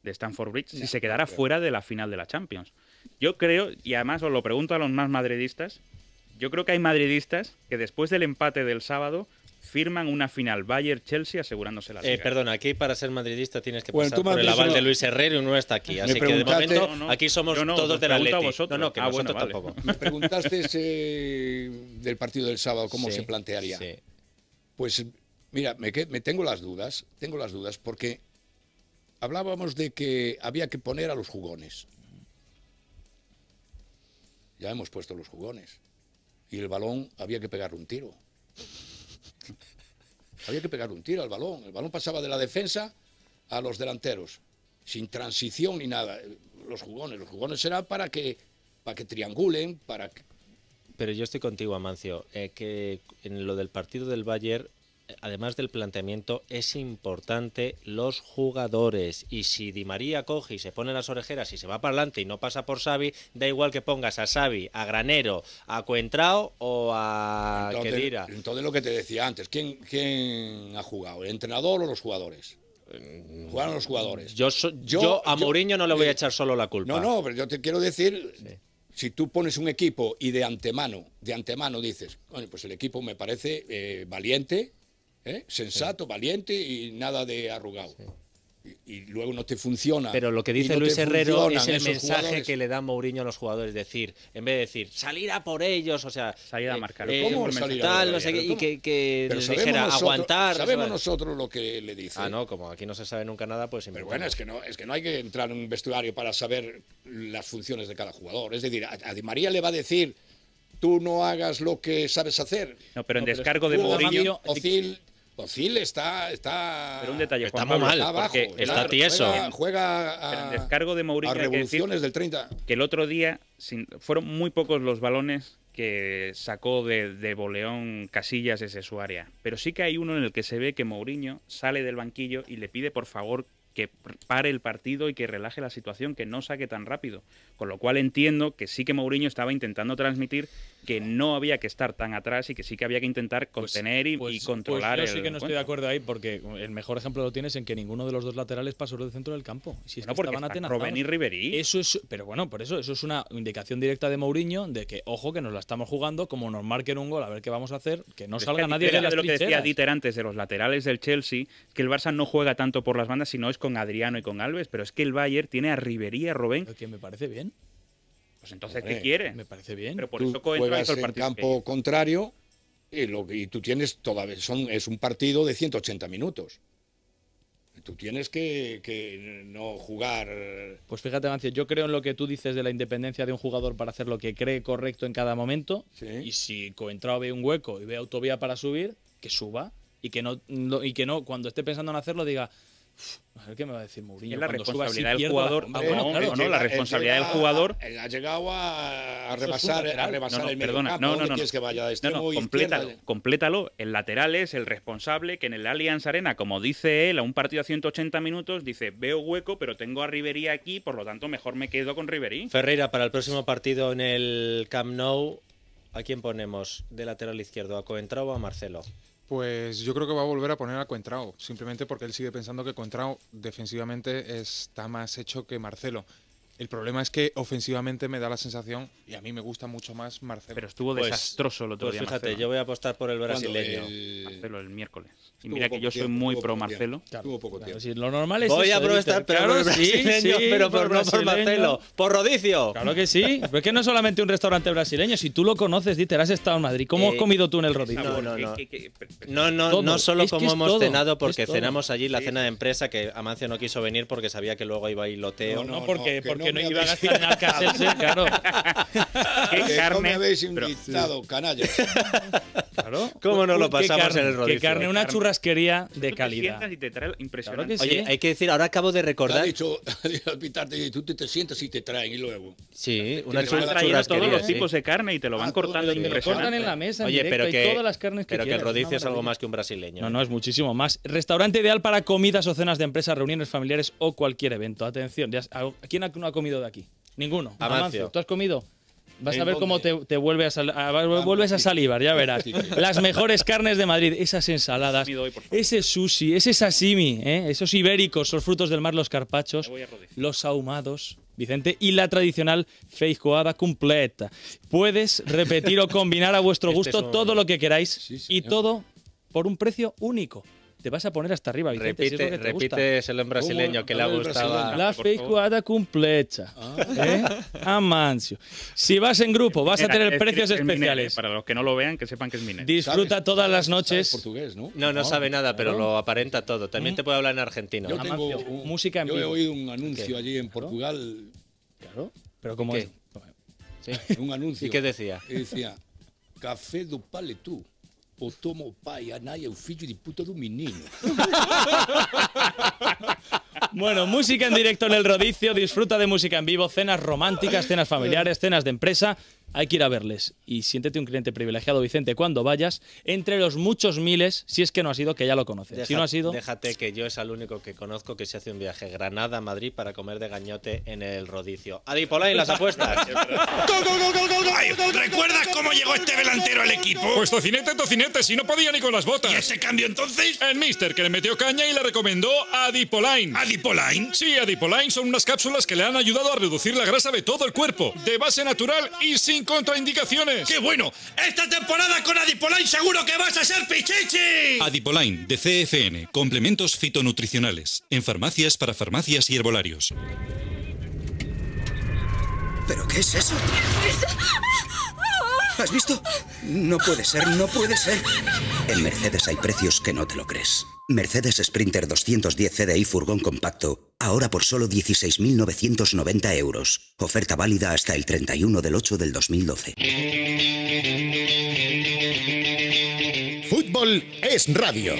de Stamford Bridge si se quedara fuera de la final de la Champions. Yo creo, y además os lo pregunto a los más madridistas, yo creo que hay madridistas que después del empate del sábado firman una final Bayern-Chelsea asegurándose la liga. Eh, perdona, aquí para ser madridista tienes que pasar bueno, por el aval de Luis Herrero y uno está aquí. Así que de momento no, no, aquí somos no, no, todos del Atleti. No, no, que ah, vosotros bueno, vale. tampoco. Me preguntaste ese, del partido del sábado cómo sí, se plantearía. Sí. Pues mira, me, me tengo las dudas, tengo las dudas porque hablábamos de que había que poner a los jugones. Ya hemos puesto los jugones. Y el balón había que pegarle un tiro. Había que pegar un tiro al balón. El balón pasaba de la defensa a los delanteros, sin transición ni nada. Los jugones, los jugones será para que, para que triangulen, para que... Pero yo estoy contigo, Amancio, eh, que en lo del partido del Bayern, además del planteamiento, es importante los jugadores. Y si Di María coge y se pone las orejeras y se va para adelante y no pasa por Xavi, da igual que pongas a Xavi, a Granero, a Coentrao o a Kedira. Entonces lo que te decía antes, ¿quién, quién ha jugado? ¿El entrenador o los jugadores? Jugaron los jugadores. Yo, so, yo, yo a Mourinho yo, no le voy eh, a echar solo la culpa. No, no, pero yo te quiero decir... Sí. Si tú pones un equipo y de antemano, de antemano dices, bueno, pues el equipo me parece eh, valiente... ¿Eh? Sensato, sí. valiente y nada de arrugado. Sí. Y, y luego no te funciona. Pero lo que dice no Luis Herrero es el mensaje jugadores. que le da Mourinho a los jugadores. Decir, en vez de decir, salir a por ellos, o sea, salir a marcar. Eh, ¿Cómo salir tal, a no sé qué, y que, que les dijera nosotros, aguantar. Sabemos ¿sabes? nosotros lo que le dice. Ah, no, como aquí no se sabe nunca nada, pues... Pero bueno, es que, no, es que no hay que entrar en un vestuario para saber las funciones de cada jugador. Es decir, a, a Di María le va a decir... Tú no hagas lo que sabes hacer. No, pero en no, pero descargo de Mourinho... Özil, Özil está, está... Pero un detalle, Juan Pablo, mal, está abajo. Está tieso. Juega, juega a, pero en descargo de Mourinho, a revoluciones del treinta. Que el otro día sin, fueron muy pocos los balones que sacó de, de Boleón Casillas desde su área. Pero sí que hay uno en el que se ve que Mourinho sale del banquillo y le pide, por favor, que pare el partido y que relaje la situación, que no saque tan rápido. Con lo cual entiendo que sí que Mourinho estaba intentando transmitir que no había que estar tan atrás y que sí que había que intentar contener pues, y, pues, y controlar. Pues yo sí que no estoy de acuerdo ahí porque el mejor ejemplo lo tienes en que ninguno de los dos laterales pasó del centro del campo. Si es no, que porque estaban atenazados. Robben y Ribery. Eso es, pero bueno, por eso, eso es una indicación directa de Mourinho de que, ojo, que nos la estamos jugando, como nos marquen un gol, a ver qué vamos a hacer, que no salga nadie de las trincheras. De lo que decía Dieter antes de los laterales del Chelsea, que el Barça no juega tanto por las bandas, sino es con Adriano y con Alves, pero es que el Bayern tiene a Ribery, a Robben. Que me parece bien. Pues entonces, Hombre, ¿qué quiere? Me parece bien. Pero por tú eso Coentrao hizo el partido. En campo contrario y, lo, y tú tienes todavía. Son, es un partido de ciento ochenta minutos. tú tienes que, que no jugar. Pues fíjate, Amancio, yo creo en lo que tú dices de la independencia de un jugador para hacer lo que cree correcto en cada momento. ¿Sí? Y si Coentrao ve un hueco y ve autovía para subir, que suba y que no, no, y que no cuando esté pensando en hacerlo diga, a ver qué me va a decir Mourinho. Es la responsabilidad del jugador. La responsabilidad del jugador. Ha llegado a, a rebasar, a rebasar no, no, el medio campo. No, no, no, que vaya de este no, no complétalo, complétalo. El lateral es el responsable que en el Allianz Arena, como dice él, a un partido a ciento ochenta minutos, dice, veo hueco, pero tengo a Ribery aquí, por lo tanto mejor me quedo con Ribery. Ferreira, para el próximo partido en el Camp Nou, ¿a quién ponemos de lateral izquierdo? ¿A Coentrao o a Marcelo? Pues yo creo que va a volver a poner a Coentrao, simplemente porque él sigue pensando que Coentrao defensivamente está más hecho que Marcelo. El problema es que ofensivamente me da la sensación, y a mí me gusta mucho más Marcelo. Pero estuvo pues, desastroso el otro pues día. Fíjate, Marcelo. Yo voy a apostar por el brasileño. El... Marcelo el miércoles. Y mira que yo soy tiempo, muy pro Marcelo. Claro, tuvo poco tiempo. Claro, si lo normal es voy eso, a apostar, claro, sí, sí, pero por, por no por Marcelo, por Rodicio. Claro que sí. Pero es que no es solamente un restaurante brasileño. Si tú lo conoces, Dieter, has estado en Madrid. ¿Cómo eh, has comido tú en el Rodicio? No, no, no. No, no, no solo es que como hemos todo. Cenado, porque cenamos allí la cena de empresa, que Amancio no quiso venir porque sabía que luego iba a bailoteo. No, no, porque que no iba a gastar en Alcacelser, claro. ¿Qué carne? No me habéis invitado, canallas. Claro. ¿Cómo no lo pasamos carne, en el Rodicio? Que carne, una carne. Churrasquería de calidad. Te y te trae impresionante. Claro que sí. Oye, hay que decir, ahora acabo de recordar. Te ha dicho, y tú te, te sientas y te traen y luego. Sí, una churrasquería. Todos los tipos de carne y te lo van ah, cortando. Te lo cortan en la mesa. Oye, en directo, pero que, todas las carnes que pero quieras, que el Rodicio no, es algo más que un brasileño. No, no, es muchísimo más. Restaurante ideal para comidas o cenas de empresas, reuniones familiares o cualquier evento. Atención, ¿quién no ha comido de aquí? Ninguno. Amancio, ¿tú has comido? Vas a ver cómo te, te vuelve a sal, a, vuelves a salivar, ya verás. Las mejores carnes de Madrid, esas ensaladas, ese sushi, ese sashimi, ¿eh? Esos ibéricos, esos frutos del mar, los carpachos, los ahumados, Vicente, y la tradicional feijoada completa. Puedes repetir o combinar a vuestro gusto todo lo que queráis y todo por un precio único. Te vas a poner hasta arriba, Vicente. Repite, si es lo que te repíteselo en brasileño, que le ha gustado. La feijoada completa. Ah. ¿Eh? Amancio. Si vas en grupo, vas a tener Era, precios es, especiales. Es para los que no lo vean, que sepan que es minero. Disfruta ¿Sabes? todas las noches. ¿Sabes portugués, no? No, no, no sabe nada, pero no. lo aparenta todo. También ¿Mm? te puede hablar en argentino. Yo tengo Amancio, un, música en vivo. Yo he oído un anuncio ¿Qué? allí en Portugal. Claro. Pero ¿cómo ¿Qué? es? ¿Sí? Un anuncio. ¿Y qué decía? Y decía, café do Paletú. O tomo pai, a nadie, el filho de puta de un menino. Bueno, música en directo en el Rodicio, disfruta de música en vivo, cenas románticas, cenas familiares, cenas de empresa. Hay que ir a verles. Y siéntete un cliente privilegiado, Vicente, cuando vayas, entre los muchos miles, si es que no ha sido, que ya lo conoces. Deja, si no ha sido... Déjate que yo es el único que conozco que se hace un viaje Granada-Madrid para comer de gañote en el Rodicio. Adipola y las apuestas. Ay, ¿recuerdas cómo llegó este delantero al equipo? Pues tocinete, tocinete, si no podía ni con las botas. ¿Y ese cambio entonces? El mister que le metió caña y le recomendó Adipoline. ¿Adipoline? Sí, Adipoline son unas cápsulas que le han ayudado a reducir la grasa de todo el cuerpo, de base natural y sin contraindicaciones. ¡Qué bueno! ¡Esta temporada con Adipoline seguro que vas a ser pichichi! Adipoline, de C F N, complementos fitonutricionales, en farmacias, para farmacias y herbolarios. ¿Pero qué es eso? ¿Has visto? No puede ser, no puede ser. En Mercedes hay precios que no te lo crees. Mercedes Sprinter doscientos diez C D I furgón compacto, ahora por solo dieciséis mil novecientos noventa euros. Oferta válida hasta el treinta y uno del ocho del dos mil doce. Fútbol es radio.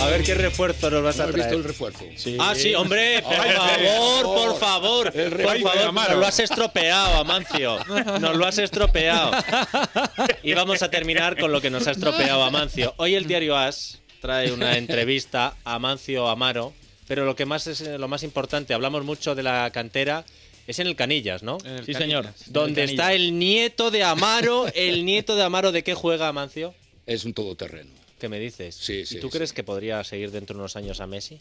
A ver qué refuerzo nos vas a traer. ¿Has visto el refuerzo? Sí. Ah, sí, hombre, por favor, por favor. Por favor, nos lo has estropeado, Amancio. Nos lo has estropeado. Y vamos a terminar con lo que nos ha estropeado Amancio. Hoy el diario As trae una entrevista a Amancio Amaro, pero lo que más es lo más importante, hablamos mucho de la cantera. Es en el Canillas, ¿no? El sí, señor. Canillas. Donde el está el nieto de Amaro. ¿El nieto de Amaro de qué juega, Amancio? Es un todoterreno. ¿Qué me dices? Sí, sí, ¿Y tú sí, crees sí. que podría seguir dentro de unos años a Messi?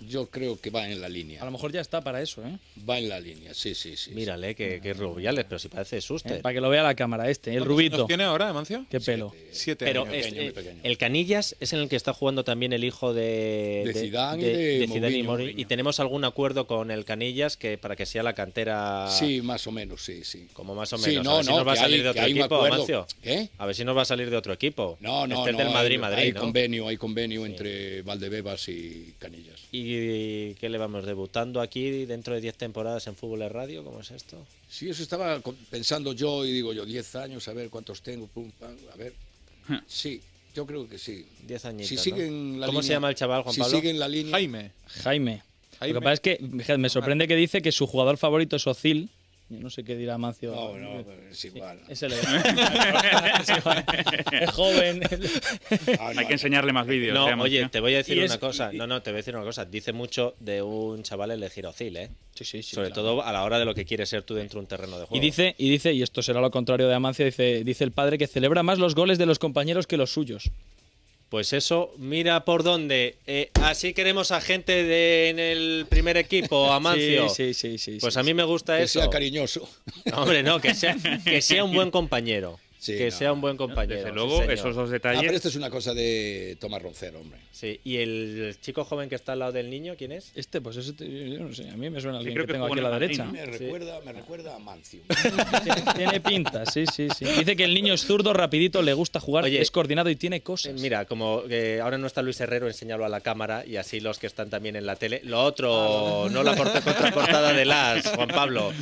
yo creo que va en la línea. A lo mejor ya está para eso, ¿eh? Va en la línea, sí, sí, sí. Mírale, sí. Que, que rubiales, pero si parece susto. ¿Eh? Para que lo vea la cámara este, el rubito. ¿Tiene ahora, Amancio? ¿Qué pelo? Siete, siete pero años. Pero este, pequeño, el Canillas es en el que está jugando también el hijo de... De, de Zidane, de, de, de Mourinho, Zidane y Mourinho. ¿Y tenemos algún acuerdo con el Canillas que para que sea la cantera...? Sí, más o menos, sí, sí. Como más o menos. Sí, no, a ver no, si nos va a salir hay, de otro equipo, Amancio. ¿Qué? A ver si nos va a salir de otro equipo. No, no, este no. Es del Madrid-Madrid, hay, ¿no? Convenio, hay convenio sí. entre Valdebebas y Canillas. ¿Y qué le vamos debutando aquí dentro de diez temporadas en Fútbol de Radio? ¿Cómo es esto? Sí, eso estaba pensando yo y digo yo, diez años, a ver cuántos tengo, pum, pam, a ver. Sí, yo creo que sí. diez añitos, si siguen ¿no? la ¿Cómo línea, se llama el chaval, Juan si Pablo? Si siguen la línea... Jaime. Jaime. Jaime. Lo que pasa es que me sorprende que dice que su jugador favorito es Özil. Yo no sé qué dirá Amancio. No, no, es igual. Sí, es, el... es joven. Ah, no, hay que enseñarle más vídeos. No, digamos, oye, ¿no? te voy a decir es... una cosa. No, no, te voy a decir una cosa. Dice mucho de un chaval elegir Özil, ¿eh? Sí, sí, sí. Sobre claro. todo a la hora de lo que quiere ser tú dentro de un terreno de juego. Y dice, y dice, y esto será lo contrario de Amancio, dice, dice el padre que celebra más los goles de los compañeros que los suyos. Pues eso, mira por dónde. Eh, así queremos a gente de, en el primer equipo, Amancio. Sí, sí, sí, sí. Pues a mí me gusta que eso. Que sea cariñoso. No, hombre, no, que sea, que sea un buen compañero. Sí, que no, sea un buen compañero. Desde luego, sí, esos dos detalles. Ah, pero esto es una cosa de Tomás Roncero, hombre. Sí, y el chico joven que está al lado del niño, ¿quién es? Este, pues ese, yo no sé, a mí me suena a alguien sí, creo que, que tengo aquí a la derecha. Me recuerda, sí. me recuerda a Mancio. Tiene pinta, sí, sí, sí. Dice que el niño es zurdo, rapidito, le gusta jugar, Oye, es coordinado y tiene cosas. Mira, como eh, ahora no está Luis Herrero, enséñalo a la cámara y así los que están también en la tele. Lo otro, ah. no la contraportada de las, Juan Pablo.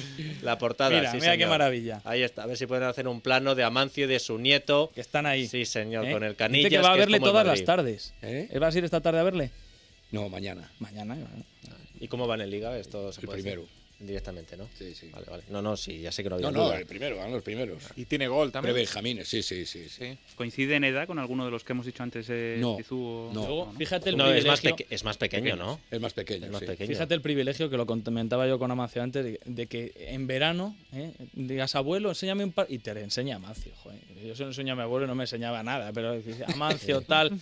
La portada, mira, sí, mira señor. Qué maravilla. Ahí está, a ver si pueden hacer un plano de Amancio y de su nieto. Que están ahí. Sí, señor, ¿Eh? con el Canillas. Dice que va a verle todas las tardes. ¿Eh? ¿Él va a ir esta tarde a verle? No, mañana. Mañana. ¿Y cómo van en Liga? Esto se el puede primero. Decir? Directamente, ¿no? Sí, sí. Vale, vale. No, no, sí, ya sé que no había No, duda. no, el primero, van los primeros. Y tiene gol también. Benjamines, sí, sí, sí, sí, sí. ¿Coincide en edad con alguno de los que hemos dicho antes? Eh, no, Tizú, no, no, no. Fíjate el no, privilegio. Es más, es más pequeño, pequeño, ¿no? Es más pequeño, es más sí. pequeño. Fíjate el privilegio que lo comentaba yo con Amancio antes, de, de que en verano ¿eh? digas, abuelo, enséñame un par... Y te enseña Amancio, joder. Yo se lo enseñaba a mi abuelo y no me enseñaba nada, pero Amancio, tal,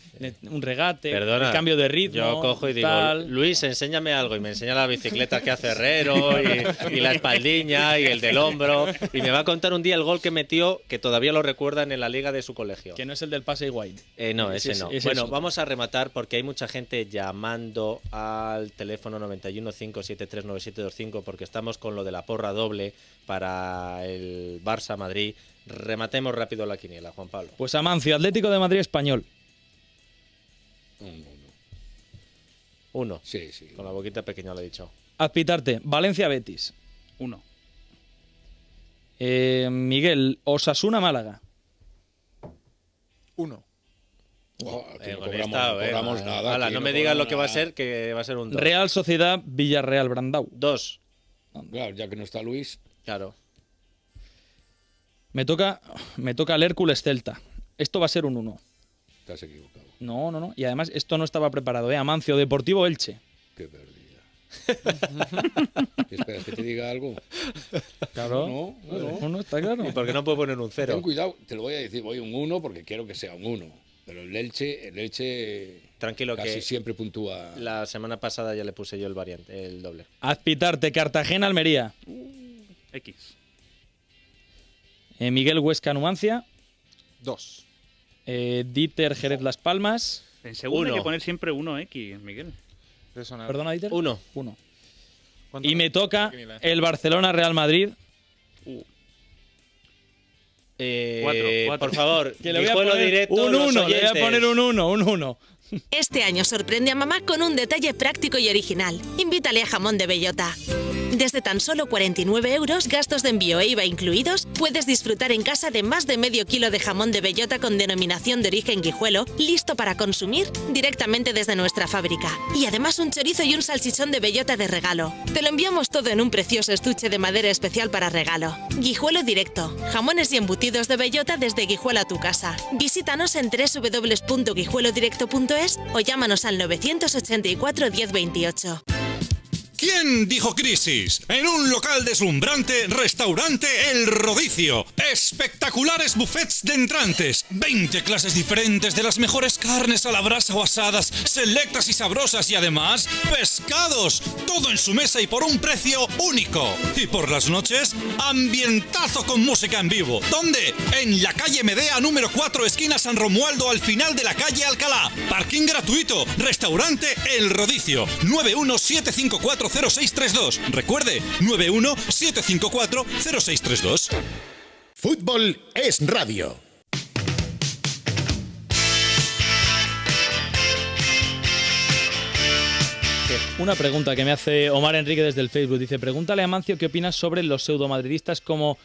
un regate, Perdona, el cambio de ritmo, yo cojo y digo, tal... Luis, enséñame algo, y me enseña la bicicleta que hace Herrero... Y, y la espaldiña y el del hombro. Y me va a contar un día el gol que metió, que todavía lo recuerdan en la liga de su colegio. Que no es el del pase Higuaín. Eh, no, ese, ese no. Ese bueno, es vamos a rematar porque hay mucha gente llamando al teléfono nueve uno cinco siete tres nueve siete dos cinco porque estamos con lo de la porra doble para el Barça-Madrid. Rematemos rápido la quiniela, Juan Pablo. Pues Amancio, Atlético de Madrid Español. Uno. Uno. Sí, sí. Con la boquita pequeña lo he dicho. Azpitarte, Valencia-Betis. Uno. Eh, Miguel, Osasuna-Málaga. Uno. Wow, aquí eh, no cobramos, esta, no cobramos eh, nada. Ala, aquí no, no me digas lo que nada. va a ser, que va a ser un dos. Real Sociedad-Villarreal-Brandau. Dos. Claro, ya que no está Luis. Claro. Me toca, me toca el Hércules-Celta. Esto va a ser un uno. Estás equivocado. No, no, no. Y además esto no estaba preparado. ¿eh? Amancio, Deportivo-Elche. Qué perdí. ¿Esperas que te diga algo? Claro. No, no, no. Uno está claro. ¿Y por qué no puedo poner un cero? Ten cuidado, te lo voy a decir, voy un uno porque quiero que sea un uno. Pero el Elche, el Elche Tranquilo casi que siempre puntúa. La semana pasada ya le puse yo el variante, el doble. Azpitarte, Cartagena, Almería. X. Eh, Miguel Huesca, Numancia. Dos. Eh, Dieter Jerez, Las Palmas. En segundo hay que poner siempre uno X, Miguel. Perdona, Dieter. Uno. Uno. Y me toca el Barcelona-Real Madrid. Uh. Eh, cuatro, cuatro. Por favor, que le voy a poner directo un uno. Le voy a poner un uno, un uno. Este año sorprende a mamá con un detalle práctico y original. Invítale a jamón de bellota. Desde tan solo cuarenta y nueve euros, gastos de envío e IVA incluidos, puedes disfrutar en casa de más de medio kilo de jamón de bellota con denominación de origen guijuelo, listo para consumir directamente desde nuestra fábrica. Y además un chorizo y un salchichón de bellota de regalo. Te lo enviamos todo en un precioso estuche de madera especial para regalo. Guijuelo directo. Jamones y embutidos de bellota desde Guijuelo a tu casa. Visítanos en doble u doble u doble u punto guijuelo directo punto es o llámanos al novecientos ochenta y cuatro diez veintiocho. ¿Quién dijo crisis? En un local deslumbrante, restaurante El Rodicio. Espectaculares buffets de entrantes. veinte clases diferentes de las mejores carnes a la brasa o asadas, selectas y sabrosas y además pescados. Todo en su mesa y por un precio único. Y por las noches, ambientazo con música en vivo. ¿Dónde? En la calle Medea, número cuatro, esquina San Romualdo, al final de la calle Alcalá. Parking gratuito. Restaurante El Rodicio. nueve uno siete cinco cuatro cero seis tres dos. Recuerde, nueve uno siete cinco cuatro cero seis tres dos. Fútbol es radio. Una pregunta que me hace Omar Enrique desde el Facebook. Dice, pregúntale a Amancio qué opinas sobre los pseudomadridistas como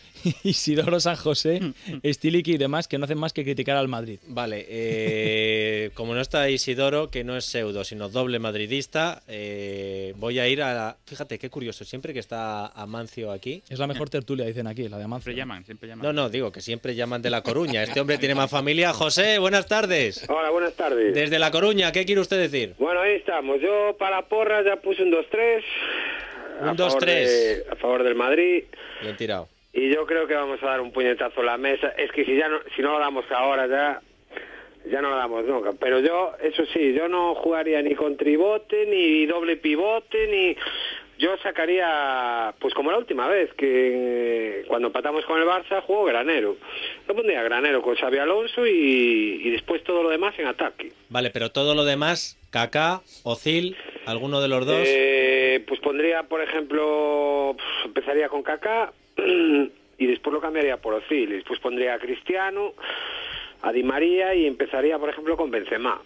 Isidoro San José, Stiliki y demás, que no hacen más que criticar al Madrid. Vale, eh, como no está Isidoro, que no es pseudo, sino doble madridista, eh, voy a ir a la... Fíjate, qué curioso, siempre que está Amancio aquí... Es la mejor tertulia, dicen aquí, la de Amancio. Siempre llaman, siempre llaman. No, no, digo que siempre llaman de La Coruña. Este hombre tiene más familia. José, buenas tardes. Hola, buenas tardes. Desde La Coruña, ¿qué quiere usted decir? Bueno, ahí estamos. Yo para porra ya puse un dos tres. Un dos tres. A favor del Madrid. Bien tirado. Y yo creo que vamos a dar un puñetazo a la mesa. Es que si ya no, si no lo damos ahora, ya ya no lo damos nunca. Pero yo, eso sí, yo no jugaría ni con tribote, ni doble pivote, ni... Yo sacaría, pues como la última vez, que cuando empatamos con el Barça, jugó Granero. Yo pondría Granero con Xavi Alonso y, y después todo lo demás en ataque. Vale, pero todo lo demás, Kaká, Özil, ¿alguno de los dos? Eh, pues pondría, por ejemplo, empezaría con Kaká y después lo cambiaría por Özil. Después pondría a Cristiano, a Di María y empezaría, por ejemplo, con Benzema.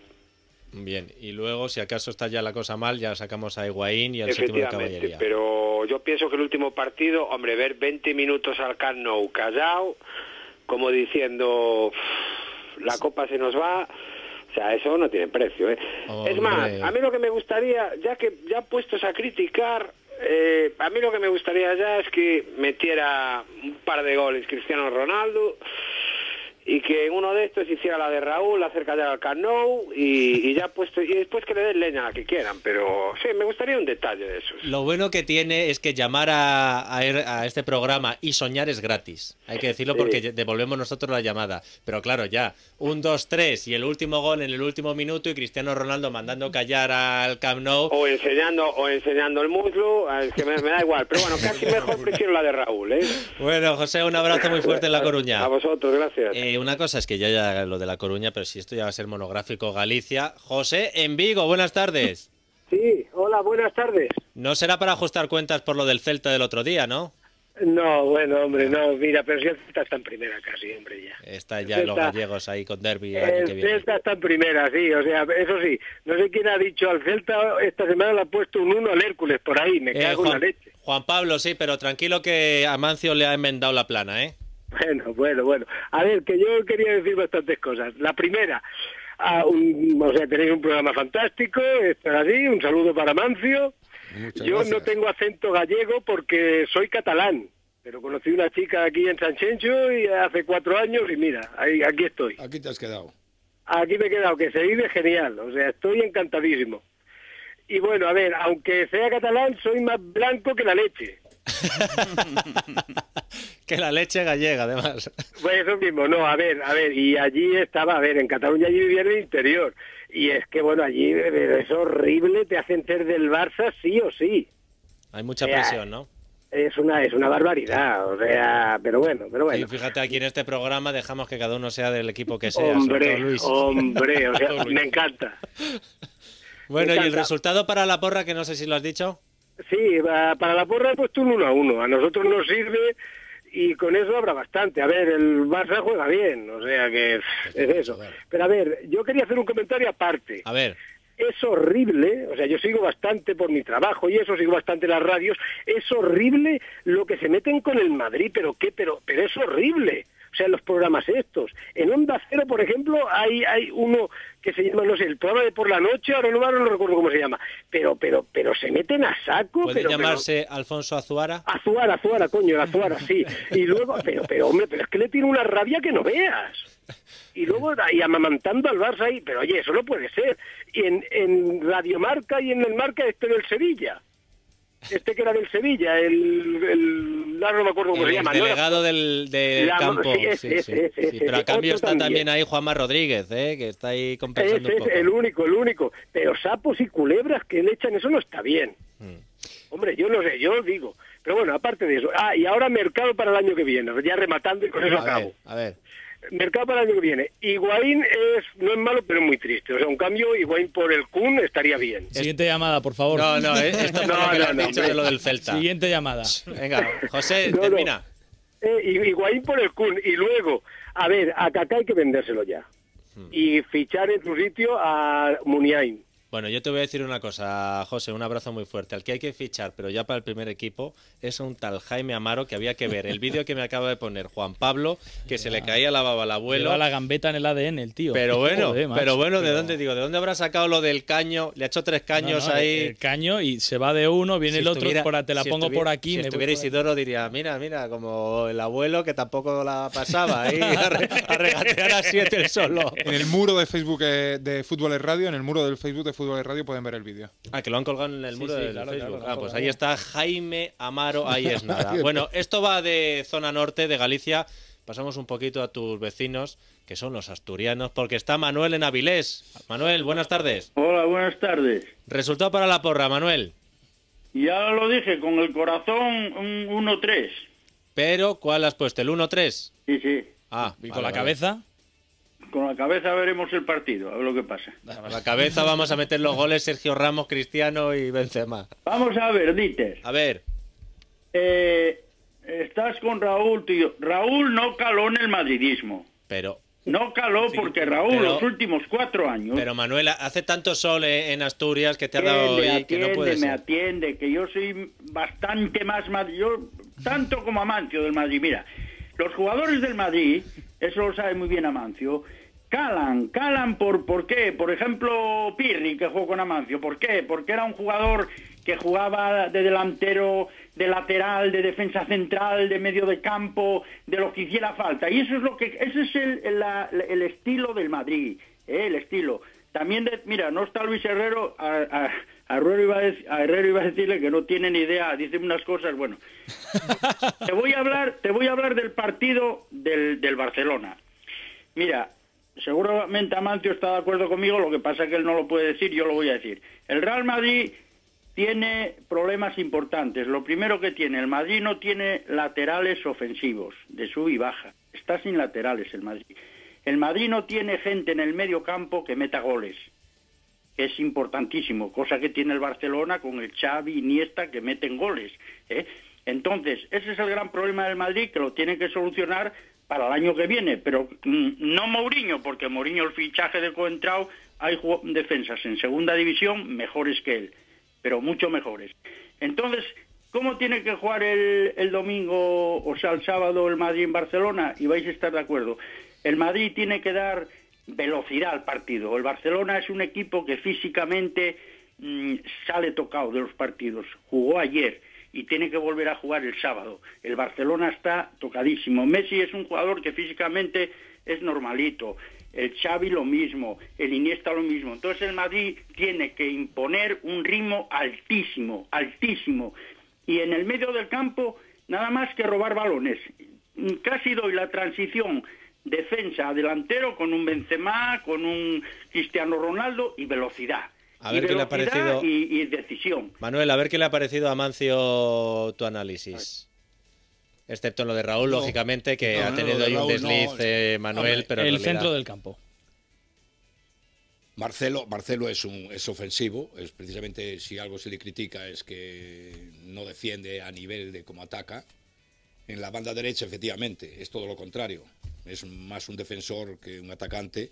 Bien, y luego, si acaso está ya la cosa mal, ya sacamos a Higuaín y al séptimo de caballería. Pero yo pienso que el último partido, hombre, ver veinte minutos al Camp Nou callado, como diciendo, la copa se nos va, o sea, eso no tiene precio, ¿eh? Hombre. Es más, a mí lo que me gustaría, ya que ya puestos a criticar, eh, a mí lo que me gustaría ya es que metiera un par de goles Cristiano Ronaldo... Y que uno de estos hiciera la de Raúl, acerca del Camp Nou, y, y ya puesto, y después que le den leña a la que quieran. Pero sí, me gustaría un detalle de eso. Lo bueno que tiene es que llamar a, a, a este programa y soñar es gratis. Hay que decirlo porque sí, devolvemos nosotros la llamada. Pero claro, ya, un dos tres y el último gol en el último minuto y Cristiano Ronaldo mandando callar al Camp Nou. O enseñando, o enseñando el muslo, es que me, me da igual. Pero bueno, casi mejor prefiero la de Raúl, ¿eh? Bueno, José, un abrazo muy fuerte en La Coruña. A vosotros, gracias. Eh, Una cosa es que ya ya lo de La Coruña, pero si esto ya va a ser monográfico Galicia. José, en Vigo, buenas tardes. Sí, hola, buenas tardes. No será para ajustar cuentas por lo del Celta del otro día, ¿no? No, bueno, hombre, no, mira, pero si el Celta está en primera casi, hombre, ya. Está ya Celta, los gallegos ahí con derbi. El que viene. Celta está en primera, sí, o sea, eso sí, no sé quién ha dicho al Celta, esta semana le ha puesto un uno al Hércules por ahí, me cago eh, Juan, en la leche. Juan Pablo, sí, pero tranquilo que Amancio le ha enmendado la plana, ¿eh? Bueno, bueno, bueno. A ver, que yo quería decir bastantes cosas. La primera, a un, o sea, tenéis un programa fantástico, estar así, un saludo para Amancio. Muchas yo gracias. No tengo acento gallego porque soy catalán, pero conocí una chica aquí en Sanxenxo y hace cuatro años y mira, ahí, aquí estoy. Aquí te has quedado. Aquí me he quedado, que se vive genial, o sea, estoy encantadísimo. Y bueno, a ver, aunque sea catalán, soy más blanco que la leche. Que la leche gallega, además. Pues eso mismo, no, a ver, a ver, y allí estaba, a ver, en Cataluña allí vivía en el interior, y es que, bueno, allí es horrible, te hacen ser del Barça sí o sí. Hay mucha presión, ¿no? Es una, es una barbaridad, o sea, pero bueno, pero bueno. Sí, fíjate, aquí en este programa dejamos que cada uno sea del equipo que sea. Hombre, Luis. hombre, o sea, me encanta. Bueno, me encanta. ¿Y el resultado para la porra, que no sé si lo has dicho? Sí, para la porra he puesto un uno a uno, a nosotros nos sirve y con eso habrá bastante. A ver, el Barça juega bien, o sea que es, es eso. Pero a ver, yo quería hacer un comentario aparte. A ver. Es horrible, o sea, yo sigo bastante por mi trabajo y eso, sigo bastante las radios, es horrible lo que se meten con el Madrid, pero qué, pero, pero es horrible. O sea, los programas estos. En Onda Cero, por ejemplo, hay hay uno que se llama, no sé, el programa de por la noche, ahora no, ahora no recuerdo cómo se llama. Pero, pero, pero se meten a saco. ¿Puede pero, llamarse pero... Alfonso Azuara? Azuara, Azuara, coño, Azuara, sí. Y luego, pero, pero, hombre, pero es que le tiene una rabia que no veas. Y luego, y amamantando al Barça ahí, pero oye, eso no puede ser. Y en, en Radio Marca y en el Marca, esto del Sevilla. este que era del Sevilla, el, el no me acuerdo cómo el se llama. El delegado ¿no? del, del la, campo. Sí, ese, sí, ese, sí, ese, sí. Ese, pero a cambio está también, también ahí Juanma Rodríguez, ¿eh? Que está ahí compensando ese, un poco. Es el único, el único. Pero sapos y culebras que le echan, eso no está bien. Mm. Hombre, yo no sé, yo digo. Pero bueno, aparte de eso. Ah, y ahora mercado para el año que viene. Ya rematando y con eso a acabo. Ver, a ver. Mercado para el año que viene. Higuaín es, no es malo, pero es muy triste. O sea, un cambio, Higuaín por el Kun estaría bien. Siguiente llamada, por favor. No, no, ¿eh? Esto es no, lo que no, le han no, dicho no, de lo del Celta. Siguiente llamada. Venga, José, no, termina. No. Eh, Higuaín por el Kun. Y luego, a ver, a Kaká hay que vendérselo ya. Hmm. Y fichar en su sitio a Muniain. Bueno, yo te voy a decir una cosa, José, un abrazo muy fuerte. Al que hay que fichar, pero ya para el primer equipo, es un tal Jaime Amaro que había que ver. El vídeo que me acaba de poner Juan Pablo, que se le caía la baba al abuelo. Lleva la gambeta en el A D N, el tío. Pero bueno, Joder, macho, pero bueno, ¿de pero... dónde digo? ¿De dónde habrá sacado lo del caño? Le ha hecho tres caños no, no, ahí. El, el caño y se va de uno, viene si el otro, por, te la si pongo por aquí. Si me estuviera Isidoro diría, mira, mira, como el abuelo que tampoco la pasaba ahí a, re, a regatear a siete el solo. En el muro de Facebook de Fútbol de Radio, en el muro del Facebook de Fútbol de Radio pueden ver el vídeo. Ah, que lo han colgado en el muro sí, sí, de claro, Facebook. Claro, ah, pues ahí está Jaime Amaro, ahí es nada. Bueno, esto va de zona norte de Galicia. Pasamos un poquito a tus vecinos, que son los asturianos, porque está Manuel en Avilés. Manuel, buenas tardes. Hola, buenas tardes. Resultado para la porra, Manuel. Ya lo dije, con el corazón un uno tres. Pero, ¿cuál has puesto? ¿El uno tres? Sí, sí. Ah, ¿y vale, con la vale. cabeza? Con la cabeza veremos el partido, a ver lo que pasa. Con la cabeza vamos a meter los goles Sergio Ramos, Cristiano y Benzema. Vamos a ver, Dieter. A ver. Eh, estás con Raúl, tío. Raúl no caló en el madridismo. Pero... No caló sí, porque Raúl pero, los últimos cuatro años... Pero Manuel, hace tanto sol en Asturias que te ha dado hoy atiende, que no puede ser. Me atiende, que yo soy bastante más... Yo, tanto como Amancio del Madrid, mira... Los jugadores del Madrid, eso lo sabe muy bien Amancio, calan, calan por, ¿por qué? Por ejemplo, Pirri, que jugó con Amancio, ¿por qué? Porque era un jugador que jugaba de delantero, de lateral, de defensa central, de medio de campo, de lo que hiciera falta. Y eso es lo que, ese es el, el, el estilo del Madrid, ¿eh? El estilo. También, de, mira, no está Luis Herrero, a, a, a, Herrero iba a, decir, a Herrero iba a decirle que no tiene ni idea, dice unas cosas, bueno. Te voy a hablar, te voy a hablar del partido del, del Barcelona. Mira, seguramente Amancio está de acuerdo conmigo, lo que pasa es que él no lo puede decir, yo lo voy a decir. El Real Madrid tiene problemas importantes. Lo primero que tiene, el Madrid no tiene laterales ofensivos, de sub y baja. Está sin laterales el Madrid. El Madrid no tiene gente en el medio campo que meta goles, que es importantísimo, cosa que tiene el Barcelona con el Xavi, Iniesta, que meten goles, ¿eh? Entonces, ese es el gran problema del Madrid, que lo tiene que solucionar para el año que viene, pero mm, no Mourinho, porque Mourinho, el fichaje de Coentrao, hay defensas en segunda división mejores que él, pero mucho mejores. Entonces, ¿cómo tiene que jugar el, el domingo, o sea, el sábado, el Madrid en Barcelona? Y vais a estar de acuerdo. El Madrid tiene que dar velocidad al partido. El Barcelona es un equipo que físicamente mmm, sale tocado de los partidos. Jugó ayer y tiene que volver a jugar el sábado. El Barcelona está tocadísimo. Messi es un jugador que físicamente es normalito. El Xavi lo mismo. El Iniesta lo mismo. Entonces el Madrid tiene que imponer un ritmo altísimo, altísimo. Y en el medio del campo nada más que robar balones. Casi doy la transición... defensa delantero con un Benzema, con un Cristiano Ronaldo y velocidad. A ver y qué velocidad le ha parecido y, y decisión. Manuel, a ver qué le ha parecido a Amancio tu análisis. Excepto en lo de Raúl, no, lógicamente, que no, ha tenido no, ahí Raúl, un desliz, no, eh, Manuel, ver, pero en el realidad... centro del campo. Marcelo, Marcelo es un es ofensivo, es precisamente si algo se le critica es que no defiende a nivel de cómo ataca. En la banda derecha, efectivamente, es todo lo contrario. Es más un defensor que un atacante.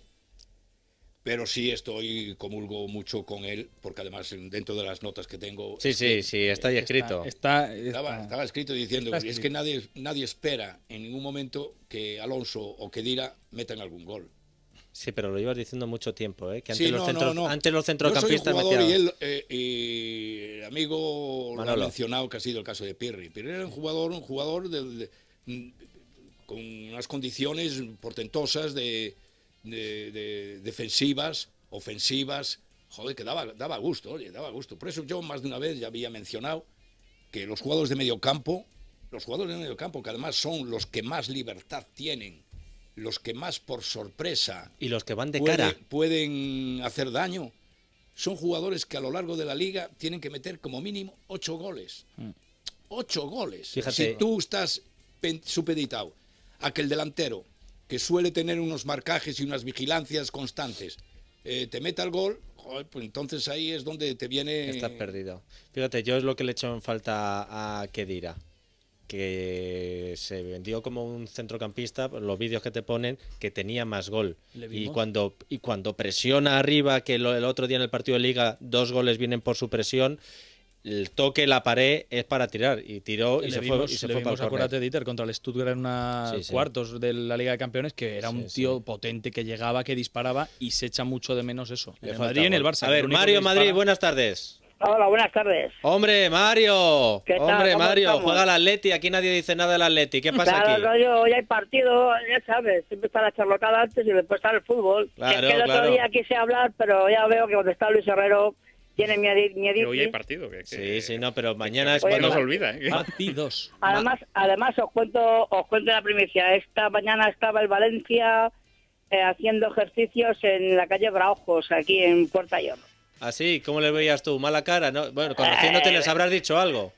Pero sí estoy, comulgo mucho con él, porque además dentro de las notas que tengo... Sí, sí, que, sí, está ahí escrito. Está, está, está, estaba, estaba escrito diciendo, está escrito. Es que nadie, nadie espera en ningún momento que Alonso o que Dira metan algún gol. Sí, pero lo llevas diciendo mucho tiempo, ¿eh? Que antes, sí, no, los, centros, no, no. antes los centrocampistas... Yo soy jugador y él, eh, y el amigo Manolo lo ha mencionado, que ha sido el caso de Pirri. Pirri era un jugador, un jugador de, de, con unas condiciones portentosas de, de, de defensivas, ofensivas, joder, que daba, daba gusto, oye, daba gusto. Por eso yo más de una vez ya había mencionado que los jugadores de medio campo, los jugadores de medio campo, que además son los que más libertad tienen, los que más por sorpresa y los que van de puede, cara pueden hacer daño, son jugadores que a lo largo de la liga tienen que meter como mínimo ocho goles. Mm. Ocho goles. Fíjate. Si tú estás supeditado a que el delantero, que suele tener unos marcajes y unas vigilancias constantes, eh, te meta el gol, joder, pues entonces ahí es donde te viene... Estás perdido. Fíjate, yo es lo que le echo en falta a Khedira, que se vendió como un centrocampista, los vídeos que te ponen, que tenía más gol. Y cuando, y cuando presiona arriba, que lo, el otro día en el partido de Liga, dos goles vienen por su presión, el toque, la pared, es para tirar. Y tiró y le se vimos, fue, y se le fue vimos, para el córner. Acuérdate, Dieter, contra el Stuttgart en unos sí, sí. cuartos de la Liga de Campeones, que era sí, un tío sí. potente, que llegaba, que disparaba, y se echa mucho de menos eso. En el Madrid y en el Barça. A ver, Mario Madrid, buenas tardes. Hola, buenas tardes. Hombre, Mario. ¿Qué tal? Hombre, Mario, estamos? Juega el Atleti. Aquí nadie dice nada del Atleti. ¿Qué pasa claro, aquí? Claro, hoy hay partido, ya sabes. Siempre está la charlotada antes y después está el fútbol. Claro, es que el claro. otro día quise hablar, pero ya veo que cuando está Luis Herrero tiene miedo. Pero hoy hay partido. Que, que, sí, sí, no, pero mañana es cuando... No se olvida. ¿eh? Partidos. Además, además os cuento os cuento la primicia. Esta mañana estaba el Valencia eh, haciendo ejercicios en la calle Braojos, aquí en Puerta Llano. Así, ¿cómo le veías tú? ¿Mala cara? No, bueno, conociéndote eh, les habrás dicho algo.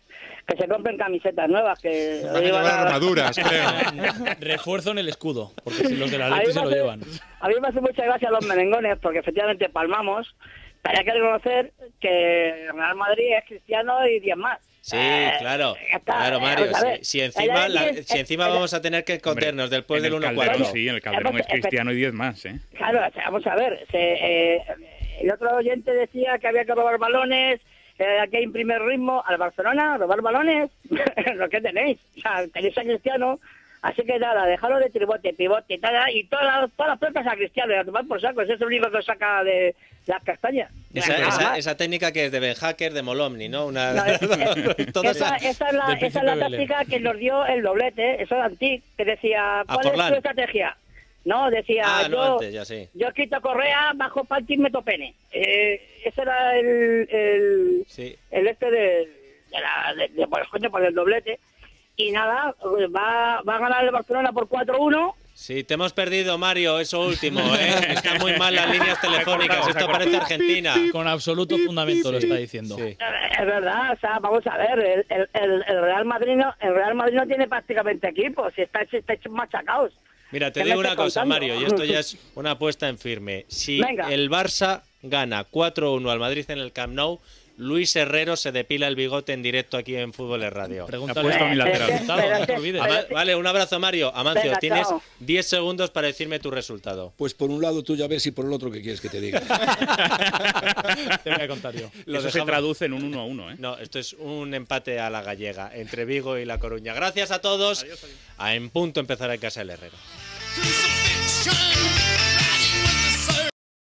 Que se compren camisetas nuevas, que... Se van a llevar a... armaduras, creo. Refuerzo en el escudo, porque si los de la Atleti se lo hace, llevan. A mí me hace mucha gracia los merengones, porque efectivamente palmamos, pero hay que reconocer que Real Madrid es Cristiano y diez más. Sí, claro, eh, está, claro, Mario. Pues, ver, si, si encima, la, es, si encima es, vamos a tener que escondernos hombre, después del uno cuatro. Sí, en el Calderón es Cristiano y diez más, ¿eh? Claro, o sea, vamos a ver, se, eh, el otro oyente decía que había que robar balones, eh, aquí hay un primer ritmo, al Barcelona, robar balones, lo que tenéis, o sea, tenéis a Cristiano, así que nada, dejaros de tribote, pivote, nada, y todas, todas las pelotas a Cristiano, y a tomar por saco, ese es el único que saca de... Las castañas. Esa, esa, esa técnica que es de Ben Hacker, de Molomni, ¿no? Una... no es, es, todas esa, esa es la, esa es la táctica que nos dio el doblete, eso de Antic, que decía, ¿cuál es tu estrategia? No, decía, ah, no, yo, antes, ya, sí. yo quito Correa, bajo Pantin, meto Pene. Eh, ese era el, el, sí. el este de, de, la, de, de por el coño, por el doblete. Y nada, va, va a ganar el Barcelona por cuatro uno. Sí, te hemos perdido, Mario, eso último, ¿eh? Están muy mal las líneas telefónicas, esto parece Argentina. Con absoluto fundamento lo está diciendo. Sí. Es verdad, o sea, vamos a ver, el, el, el, Real Madrid no, el Real Madrid no tiene prácticamente equipo, si estáis está machacados. Mira, te digo una cosa, contando? Mario, y esto ya es una apuesta en firme. Si Venga. el Barça gana cuatro uno al Madrid en el Camp Nou, Luis Herrero se depila el bigote en directo aquí en Fútbol de Radio. Pregúntale a mi lateral. Vale, un abrazo, Mario. Amancio, Venga, tienes diez segundos para decirme tu resultado. Pues por un lado tú ya ves y por el otro ¿qué quieres que te diga? Te voy a contar yo. Lo Eso dejamos. Se traduce en un uno a uno, ¿eh? No, esto es un empate a la gallega entre Vigo y La Coruña. Gracias a todos. Adiós, adiós. A En Punto empezará en casa el Herrero.